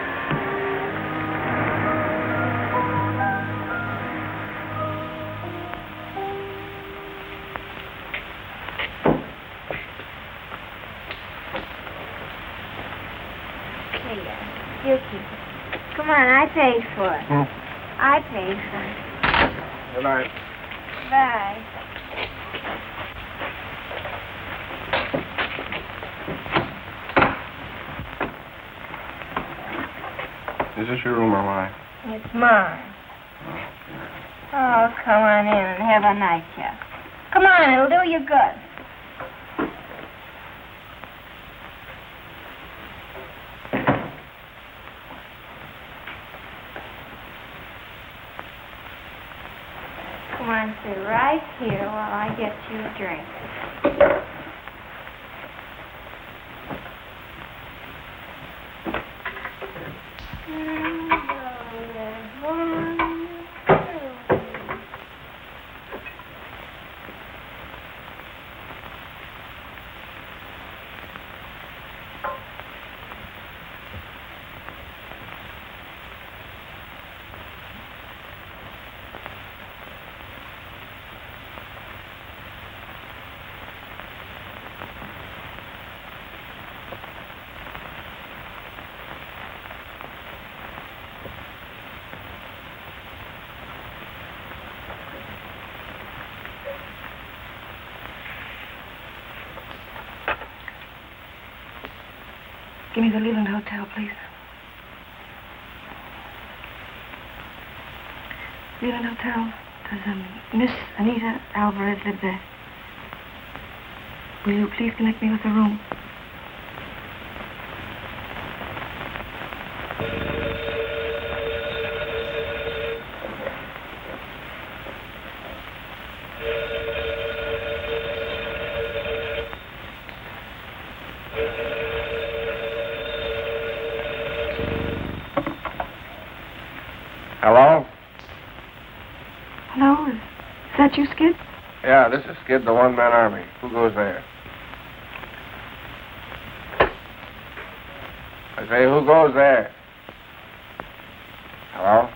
I paid for it. Hmm? I paid for it. Good night. Bye. Is this your room or mine? It's mine. Oh, come on in and have a nightcap. Come on, it'll do you good. Come on, sit right here while I get you a drink. Give me the Leland Hotel, please. Leland Hotel. Does Miss Anita Alvarez live there? Will you please connect me with the room? You, Skid? Yeah, this is Skid, the one-man army. Who goes there? I say, who goes there? Hello?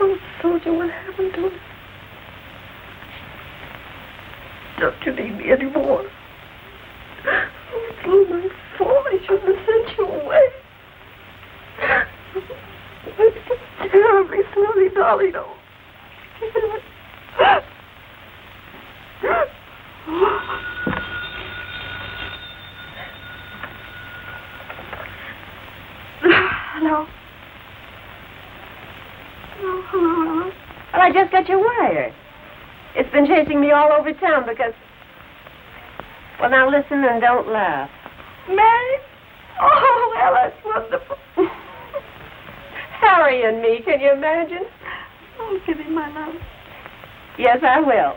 Oh, soldier, what happened to him? Don't you need me anymore. Oh, it's my fault. I shouldn't have sent you away. I'm so terribly sorry, darling. Oh. Hello? Hello, hello. Well, I just got your wire. It's been chasing me all over town because... Well, now listen and don't laugh. Mary? Oh, Ella, it's wonderful. Harry and me, can you imagine? Oh, give me my love. Yes, I will. Well,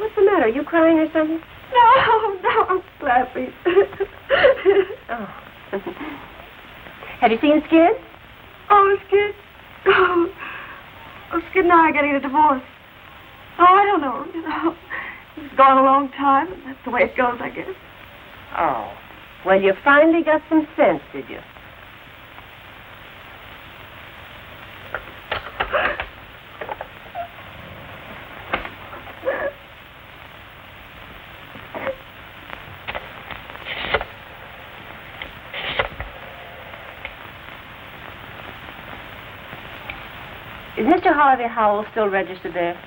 what's the matter? Are you crying or something? No, no, I'm laughing. Oh. Have you seen Skid? Oh, Skid? Oh, Skid and I are getting a divorce. Oh, I don't know, you know. It's gone a long time, and that's the way it goes, I guess. Oh. Well, you finally got some sense, did you? Is Mr. Harvey Howell still registered there?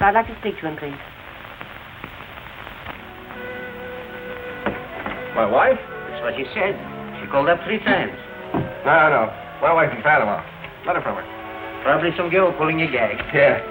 I'd like to speak to him, please. My wife? That's what she said. She called up 3 times. No. My wife in Panama. Letter from her. Probably some girl pulling a gag. Yeah.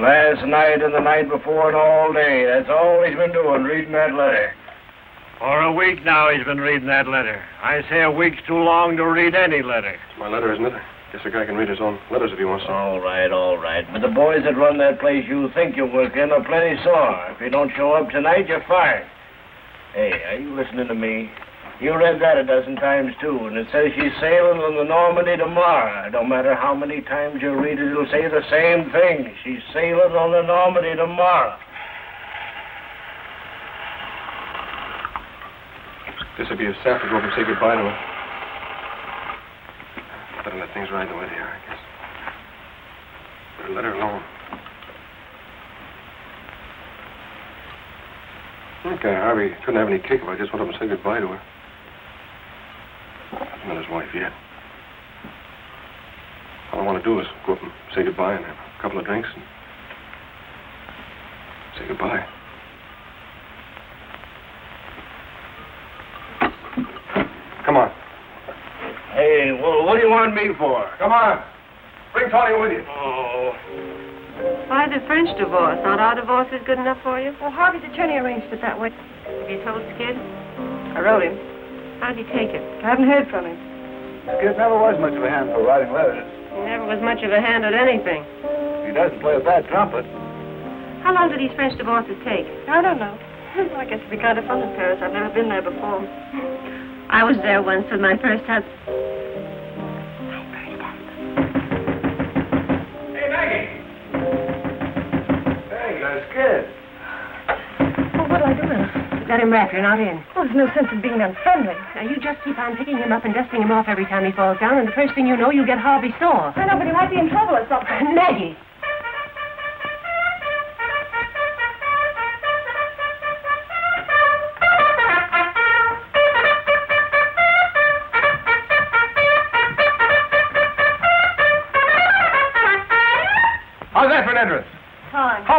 Last night and the night before and all day. That's all he's been doing, reading that letter. For a week now he's been reading that letter. I say a week's too long to read any letter. It's my letter, isn't it? Guess a guy can read his own letters if he wants to. All right, all right. But the boys that run that place you think you work in are plenty sore. If you don't show up tonight, you're fired. Hey, are you listening to me? You read that a dozen times, too, and it says she's sailing on the Normandy tomorrow. No matter how many times you read it, it'll say the same thing. She's sailing on the Normandy tomorrow. This would be a sap to go up and say goodbye to her. Better let things ride the way they are, I guess. Better let her alone. Okay, Harvey couldn't have any kick if I just went up and said goodbye to her. I'm not his wife yet. All I want to do is go up and say goodbye and have a couple of drinks and say goodbye. Come on. Hey, well, what do you want me for? Come on. Bring Tony with you. Oh. Why the French divorce? Not our divorce is good enough for you? Well, Harvey's attorney arranged it that way. Have you told Skid? I wrote him. How'd he take it? I haven't heard from him. Skid never was much of a hand for writing letters. He never was much of a hand at anything. He doesn't play a bad trumpet. How long did these French divorces take? I don't know. I guess it'd be kind of fun in Paris. I've never been there before. I was there once with my first husband. My first husband. Hey, Maggie! Hey, that's good. Well, what'll I do now? Let him rap. You're not in. Well, there's no sense in being unfriendly. Now, you just keep on picking him up and dusting him off every time he falls down, and the first thing you know, you get Harvey sore. I know, but he might be in trouble or something. Maggie!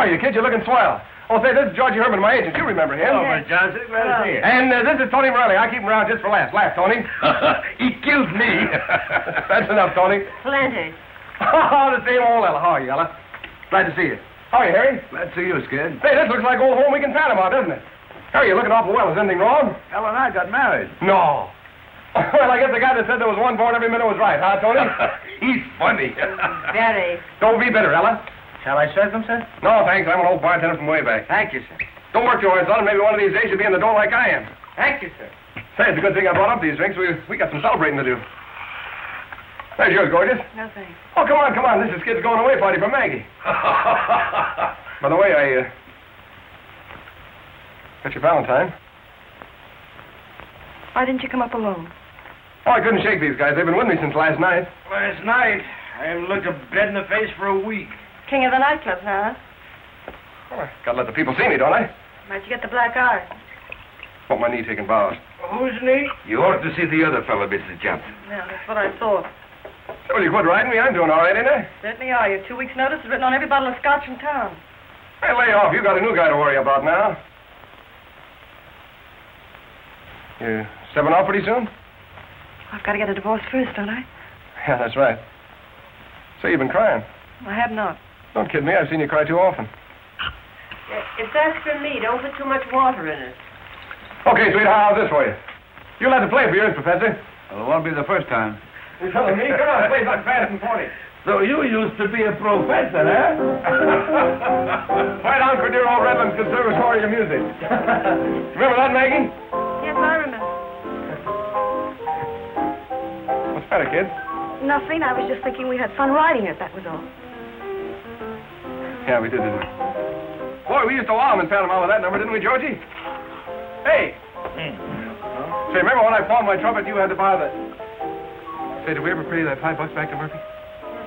You kid, you're looking swell. Oh, say, this is Georgie Herman, my agent. You remember him. Hello, Mr. Johnson. Glad to see you. And this is Tony Morelli. I keep him around just for laughs. Laugh, Tony. He killed me. That's enough, Tony. Plenty. Oh, the same old Ella. How are you, Ella? Glad to see you. How are you, Harry? Glad to see you, Skid. Hey, this looks like old home week in Panama, doesn't it? Harry, you're looking awful well. Is anything wrong? Ella and I got married. No. Well, I guess the guy that said there was one born every minute was right, huh, Tony? He's funny. Very. Don't be bitter, Ella. Shall I serve them, sir? No, thanks. I'm an old bartender from way back. Thank you, sir. Don't work your hands on it. Maybe one of these days you'll be in the door like I am. Thank you, sir. Say, it's a good thing I brought up these drinks. We got some celebrating to do. There's yours, gorgeous. No, thanks. Oh, come on, come on. This is Skid's going away party for Maggie. By the way, I got your valentine. Why didn't you come up alone? Oh, I couldn't shake these guys. They've been with me since last night. Last night? I haven't looked a bed in the face for a week. King of the nightclubs, huh? Well, I gotta let the people see me, don't I? Might you get the black eye? Want my knee taken bows. Whose knee? You ought to see the other fellow, Mrs. Johnson. Yeah, that's what I thought. Well, you quit riding me. I'm doing all right, ain't I? Certainly are. Your 2 weeks' notice is written on every bottle of scotch in town. Hey, lay off. You got a new guy to worry about now. You stepping off pretty soon? I've got to get a divorce first, don't I? Yeah, that's right. So you've been crying. I have not. Don't kid me. I've seen you cry too often. If that's for me, don't put too much water in it. Okay, sweetheart, how's this for you? You'll have to play for yours, Professor. Well, it won't be the first time. You're telling me? Come on, play like fast and 40. So you used to be a professor, eh? Right on, Cordero, Redlands Conservatory of Music. Remember that, Maggie? Yes, I remember. What's the matter, kid? Nothing. I was just thinking we had fun riding it, that was all. Yeah, we did, didn't we? Boy, we used to wow him in Panama with that number, didn't we, Georgie? Hey! Mm-hmm. Say, remember when I pawned my trumpet, you had to buy the... Say, did we ever pay that $5 back to Murphy? Yes,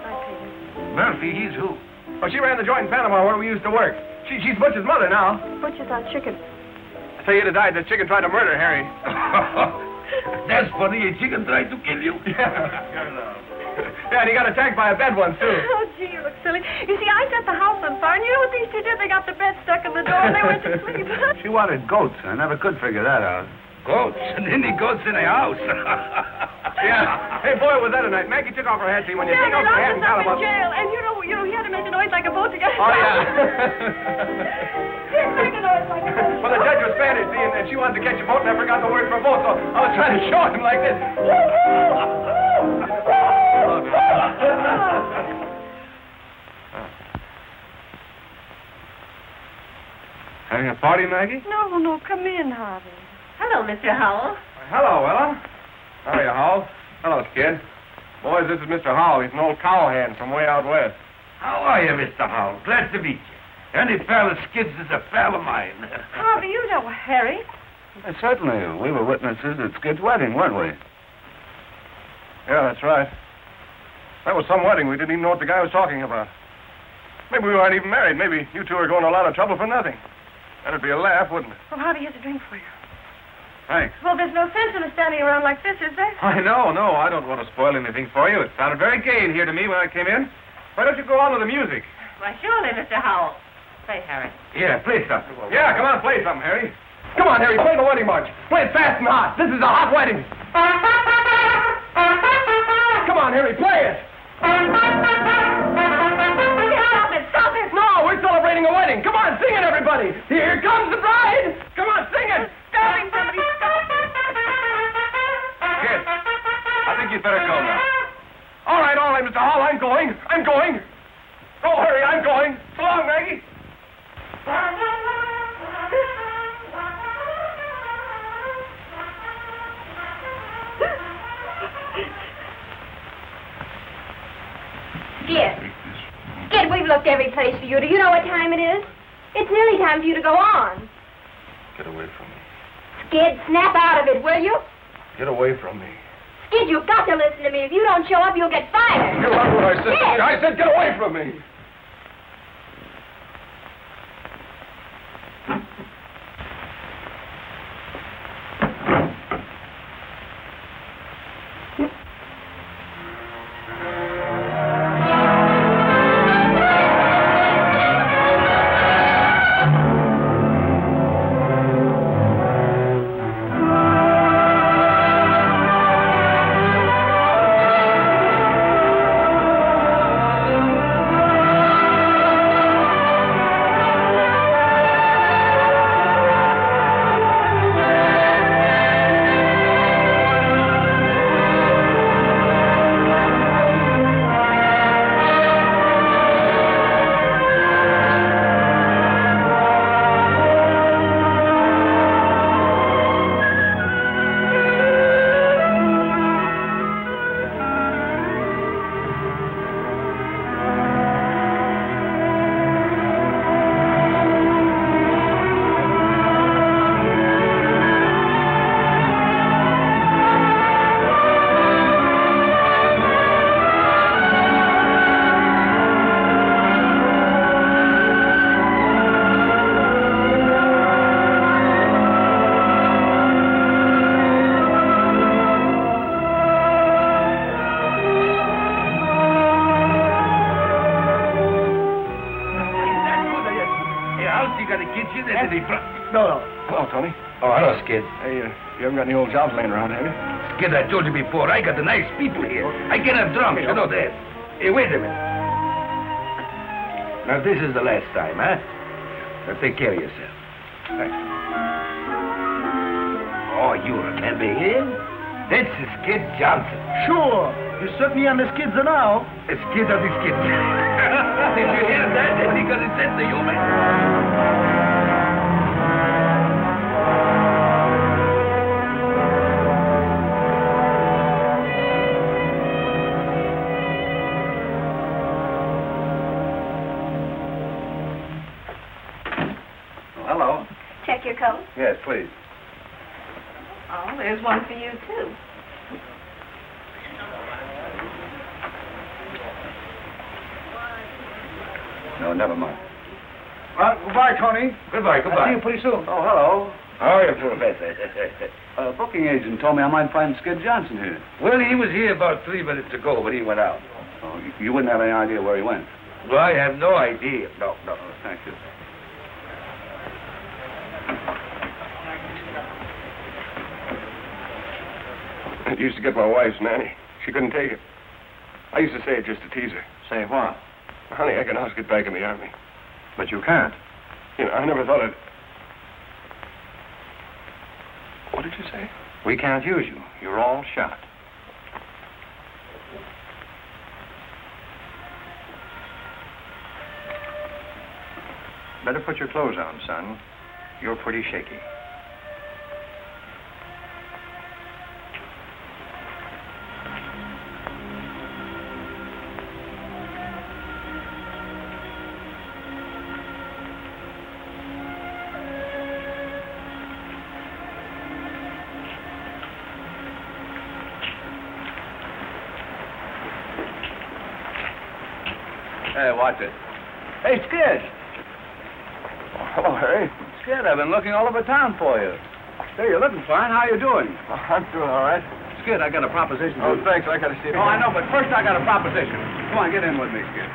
I paid him. Murphy? He's who? Oh, she ran the joint in Panama where we used to work. She's Butch's mother now. Butch's our chicken. Say, you'd have died. That chicken tried to murder Harry. That's funny. A chicken tried to kill you? Yeah. Yeah, and he got attacked by a bed once, too. Oh, gee, you look silly. You see, I set the house on fire, and you know what these two did? They got the bed stuck in the door, and they went to sleep. She wanted goats. I never could figure that out. Goats? And any goats in a house? Yeah. Hey, boy, was that a night. Maggie took off her hat, see, when you took off her hat and got him up. In jail, and you know, he had to make a noise like a boat to get him out. Oh, yeah. He had to make a noise like a boat. Well, the judge was Spanish, see, and she wanted to catch a boat, and I forgot the word for boat, so I was trying to show him like this. Woo-hoo! Woo-hoo! a party, Maggie? No. Come in, Harvey. Hello, Mr. Howell. Why, hello, Ella. How are you, Howell? Hello, Skid. Boys, this is Mr. Howell. He's an old cowhand from way out west. How are you, Mr. Howell? Glad to meet you. Any pal of Skid's is a pal of mine. Harvey, you know Harry. Yeah, certainly. We were witnesses at Skid's wedding, weren't we? Yeah, that's right. That was some wedding. We didn't even know what the guy was talking about. Maybe we weren't even married. Maybe you two are going to a lot of trouble for nothing. That'd be a laugh, wouldn't it? Well, Harvey, here's a drink for you. Thanks. Well, there's no sense in us standing around like this, is there? I know, no. I don't want to spoil anything for you. It sounded very gay in here to me when I came in. Why don't you go on with the music? Why, surely, Mr. Howell. Play, Harry. Yeah, play something. Yeah, come on, play something, Harry. Come on, Harry, play the wedding march. Play it fast and hot. This is a hot wedding. Come on, Harry, play it. Stop it. No, we're celebrating a wedding. Come on, sing it, everybody. Here comes the bride. Come on, sing it. Stop it, somebody. Stop it. Kid, I think you'd better go now. All right, Mr. Hall, I'm going. Oh, Harry, I'm going. So long, Maggie. Skid, we've looked every place for you. Do you know what time it is? It's nearly time for you to go on. Get away from me. Skid, snap out of it, will you? Get away from me. Skid, you've got to listen to me. If you don't show up, you'll get fired. You heard what I said. Skid. I said get away from me. Any old jobs laying around, have you? Kid, I told you before, I got the nice people here. I get them drunk, you know that. Hey, wait a minute. Now, this is the last time, huh? Now, take care of yourself. Thanks. Oh, you remember him? That's Skid Johnson. Sure. You're certainly on the skids now. A skid of the skids. If you hear that, then he got it said to you, man. Yes, please. Oh, there's one for you, too. No, never mind. Well, goodbye, Tony. Goodbye. I'll see you pretty soon. Oh, hello. How are you, Professor? A booking agent told me I might find Skid Johnson here. Well, he was here about 3 minutes ago, but he went out. Oh, you wouldn't have any idea where he went? Well, I have no idea. No. Thank you. I used to get my wife's nanny. She couldn't take it. I used to say it just to tease her. Say what? Honey, I can always get back in the Army. But you can't. You know, I never thought it. What did you say? We can't use you. You're all shot. Better put your clothes on, son. You're pretty shaky. Hey, watch it. Hey, Skid. Hello, Harry. Skid, I've been looking all over town for you. Hey, you're looking fine. How you doing? I'm doing all right. Skid, I got a proposition. Oh, thanks. I got to see you. Oh, I know, but first I got a proposition. Come on, get in with me, Skid.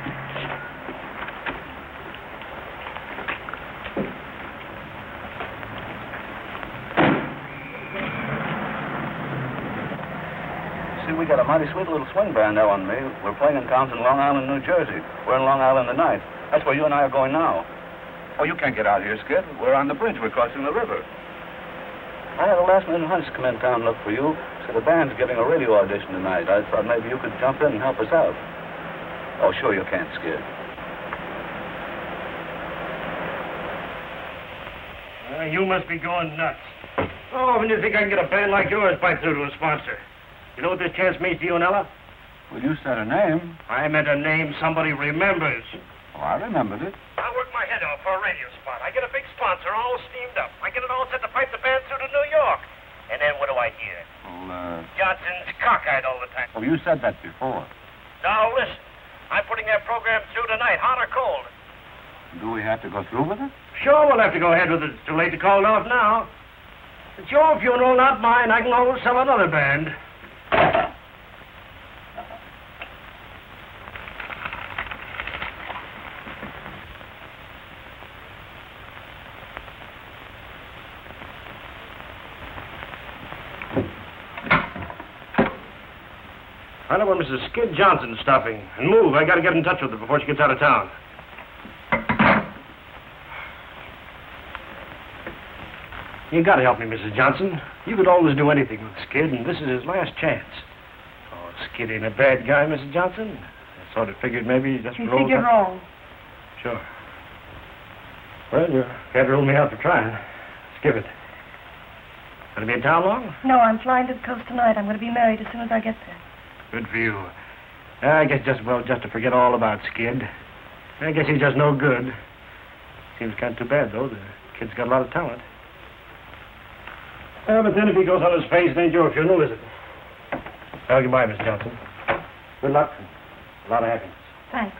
We got a mighty sweet little swing band, Ella and me. We're playing in towns in Long Island, New Jersey. We're in Long Island tonight. That's where you and I are going now. Oh, you can't get out here, Skid. We're on the bridge. We're crossing the river. I had a last-minute hunch to come in town and look for you. So the band's giving a radio audition tonight. I thought maybe you could jump in and help us out. Oh, sure you can, Skid. You must be going nuts. Oh, when you think I can get a band like yours by through to a sponsor. You know what this chance means to you and Ella? Well, you said a name. I meant a name somebody remembers. Oh, I remembered it. I work my head off for a radio spot. I get a big sponsor all steamed up. I get it all set to pipe the band through to New York. And then what do I hear? Well, Johnson's cockeyed all the time. Well, you said that before. Now, listen. I'm putting that program through tonight, hot or cold. Do we have to go through with it? Sure, we'll have to go ahead with it. It's too late to call it off now. It's your funeral, not mine. I can always sell another band. I know where Mrs. Skid Johnson's stopping. And move. I gotta get in touch with her before she gets out of town. You gotta help me, Mrs. Johnson. You could always do anything with Skid, and this is his last chance. Oh, Skid ain't a bad guy, Mrs. Johnson. I sort of figured maybe he just... You think you're wrong. Sure. Well, you can't rule me out for trying. Skip it. Gonna be in town long? No, I'm flying to the coast tonight. I'm gonna be married as soon as I get there. Good for you. I guess just to forget all about Skid. I guess he's just no good. Seems kind of too bad, though. The kid's got a lot of talent. Yeah, but then if he goes on his face, it ain't your funeral, is it? Well, goodbye, Miss Johnson. Good luck. A lot of happiness. Thanks.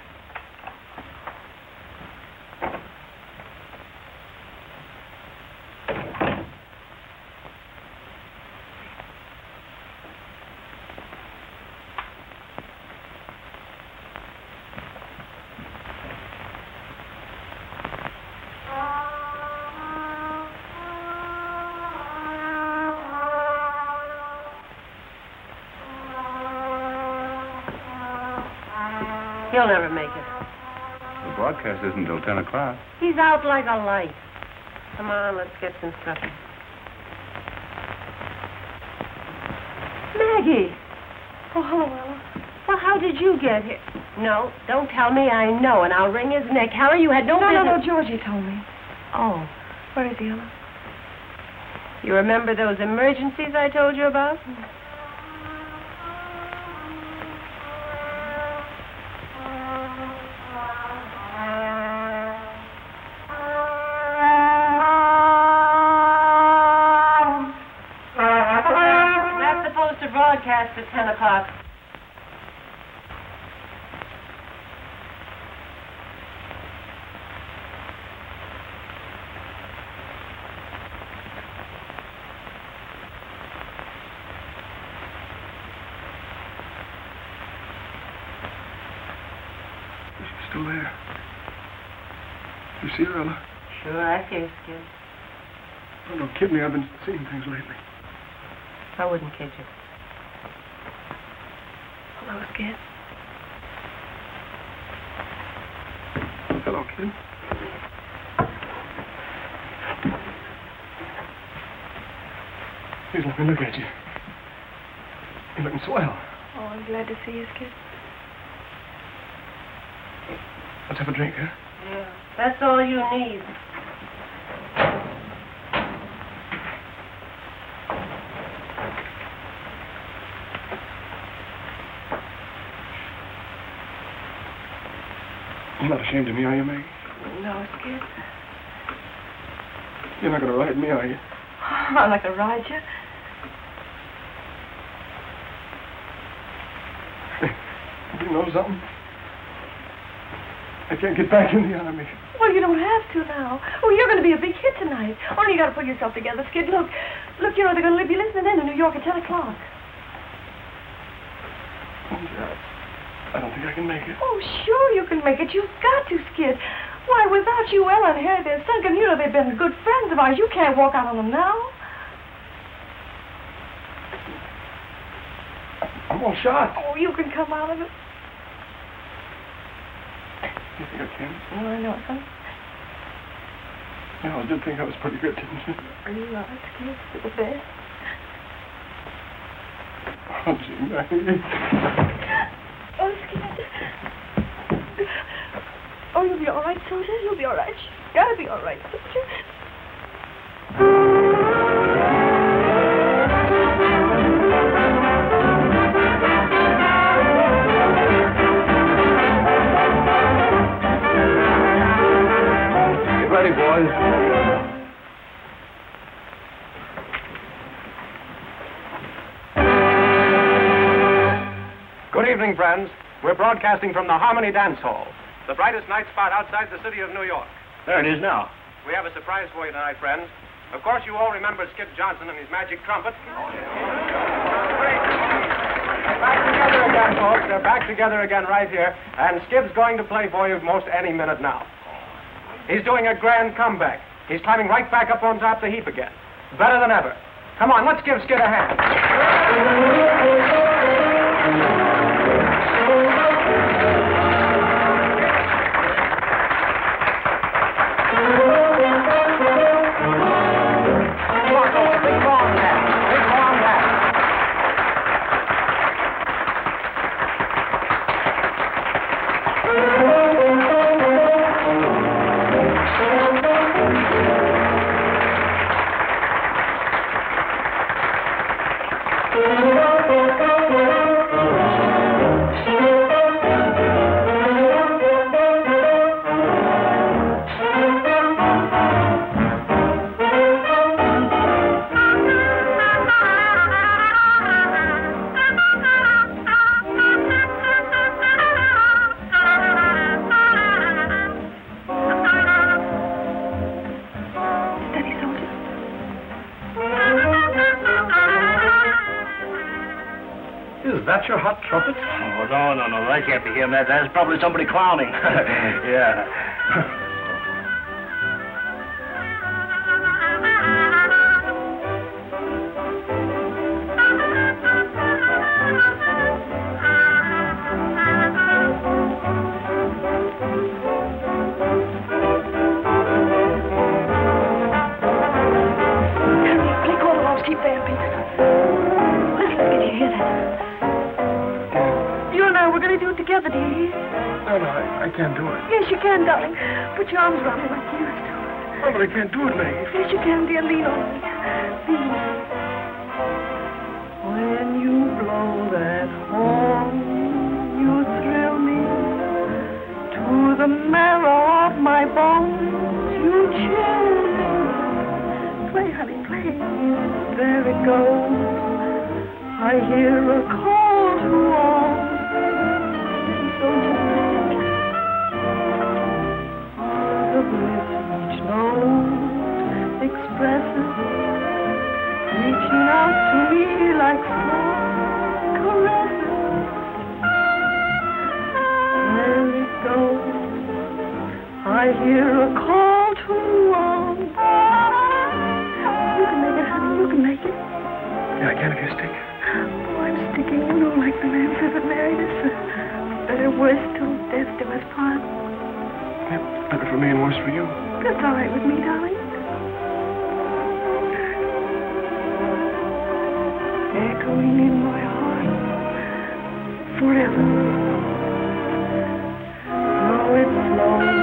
He'll never make it. The broadcast isn't till 10 o'clock. He's out like a light. Come on, let's get some stuff. Maggie! Oh, hello, Ella. Well, how did you get here? No, don't tell me. I know, and I'll wring his neck. Harry, you had no business. No, Georgie told me. Oh. Where is he, Ella? You remember those emergencies I told you about? Broadcast at 10 o'clock. Is she still there? You see her, Ella? Sure, I see her, Skid. Oh, don't kid me. I've been seeing things lately. I wouldn't kid you. Hello, Skid. Hello, kid. Please let me look at you. You're looking swell. Oh, I'm glad to see you, Skid. Let's have a drink, huh? Yeah. That's all you need. You're not ashamed of me, are you, Maggie? No, Skid. You're not going to ride me, are you? Oh, I'm not going to ride you. Do you know something? I can't get back in the army. Well, you don't have to now. Oh, you're going to be a big hit tonight. Only you got to put yourself together, Skid. Look, you know, they're going to be listening in New York at 10 o'clock. I don't think I can make it. Oh, sure you can make it. You've got to, Skid. Why, without you, Ella and Harry, they're sunk, and you know they've been good friends of ours. You can't walk out on them now. I'm all shot. Oh, you can come out of it. You think I can? Well, I know it, huh? You know, I did think I was pretty good, didn't you? Are you all right, Skid? It was bad. Oh, gee, Maggie. Oh, Skid. Oh, you'll be all right, soldier. You'll be all right. You gotta be all right, soldier. Get ready, boys. Good evening, friends. We're broadcasting from the Harmony Dance Hall. The brightest night spot outside the city of New York. There it is now. We have a surprise for you tonight, friends. Of course, you all remember Skid Johnson and his magic trumpet. Oh, yeah. They're back together again, folks. They're back together again right here. And Skid's going to play for you most any minute now. He's doing a grand comeback. He's climbing right back up on top of the heap again. Better than ever. Come on, let's give Skid a hand. Your hot trumpet? Oh, no, I can't be hearing that. That's probably somebody clowning. Yeah. Put your arms around me like you used to. Oh, but I can't do it, Maggie. Yes, you can, dear. Lean on me. Lean. When you blow that horn, you thrill me to the marrow of my bones. You chill me. Play, honey, play. There it goes. I hear a call to all. Expresses reaching out to me like caresses. There it goes. I hear a call to all. You can make it, honey. You can make it. Yeah, I can if you stick. Oh, I'm sticking. You know, like the man says that married us. Better, worse till death do us part. Yep, better for me and worse for you. That's all right with me, darling. Echoing in my heart forever. Now it's long.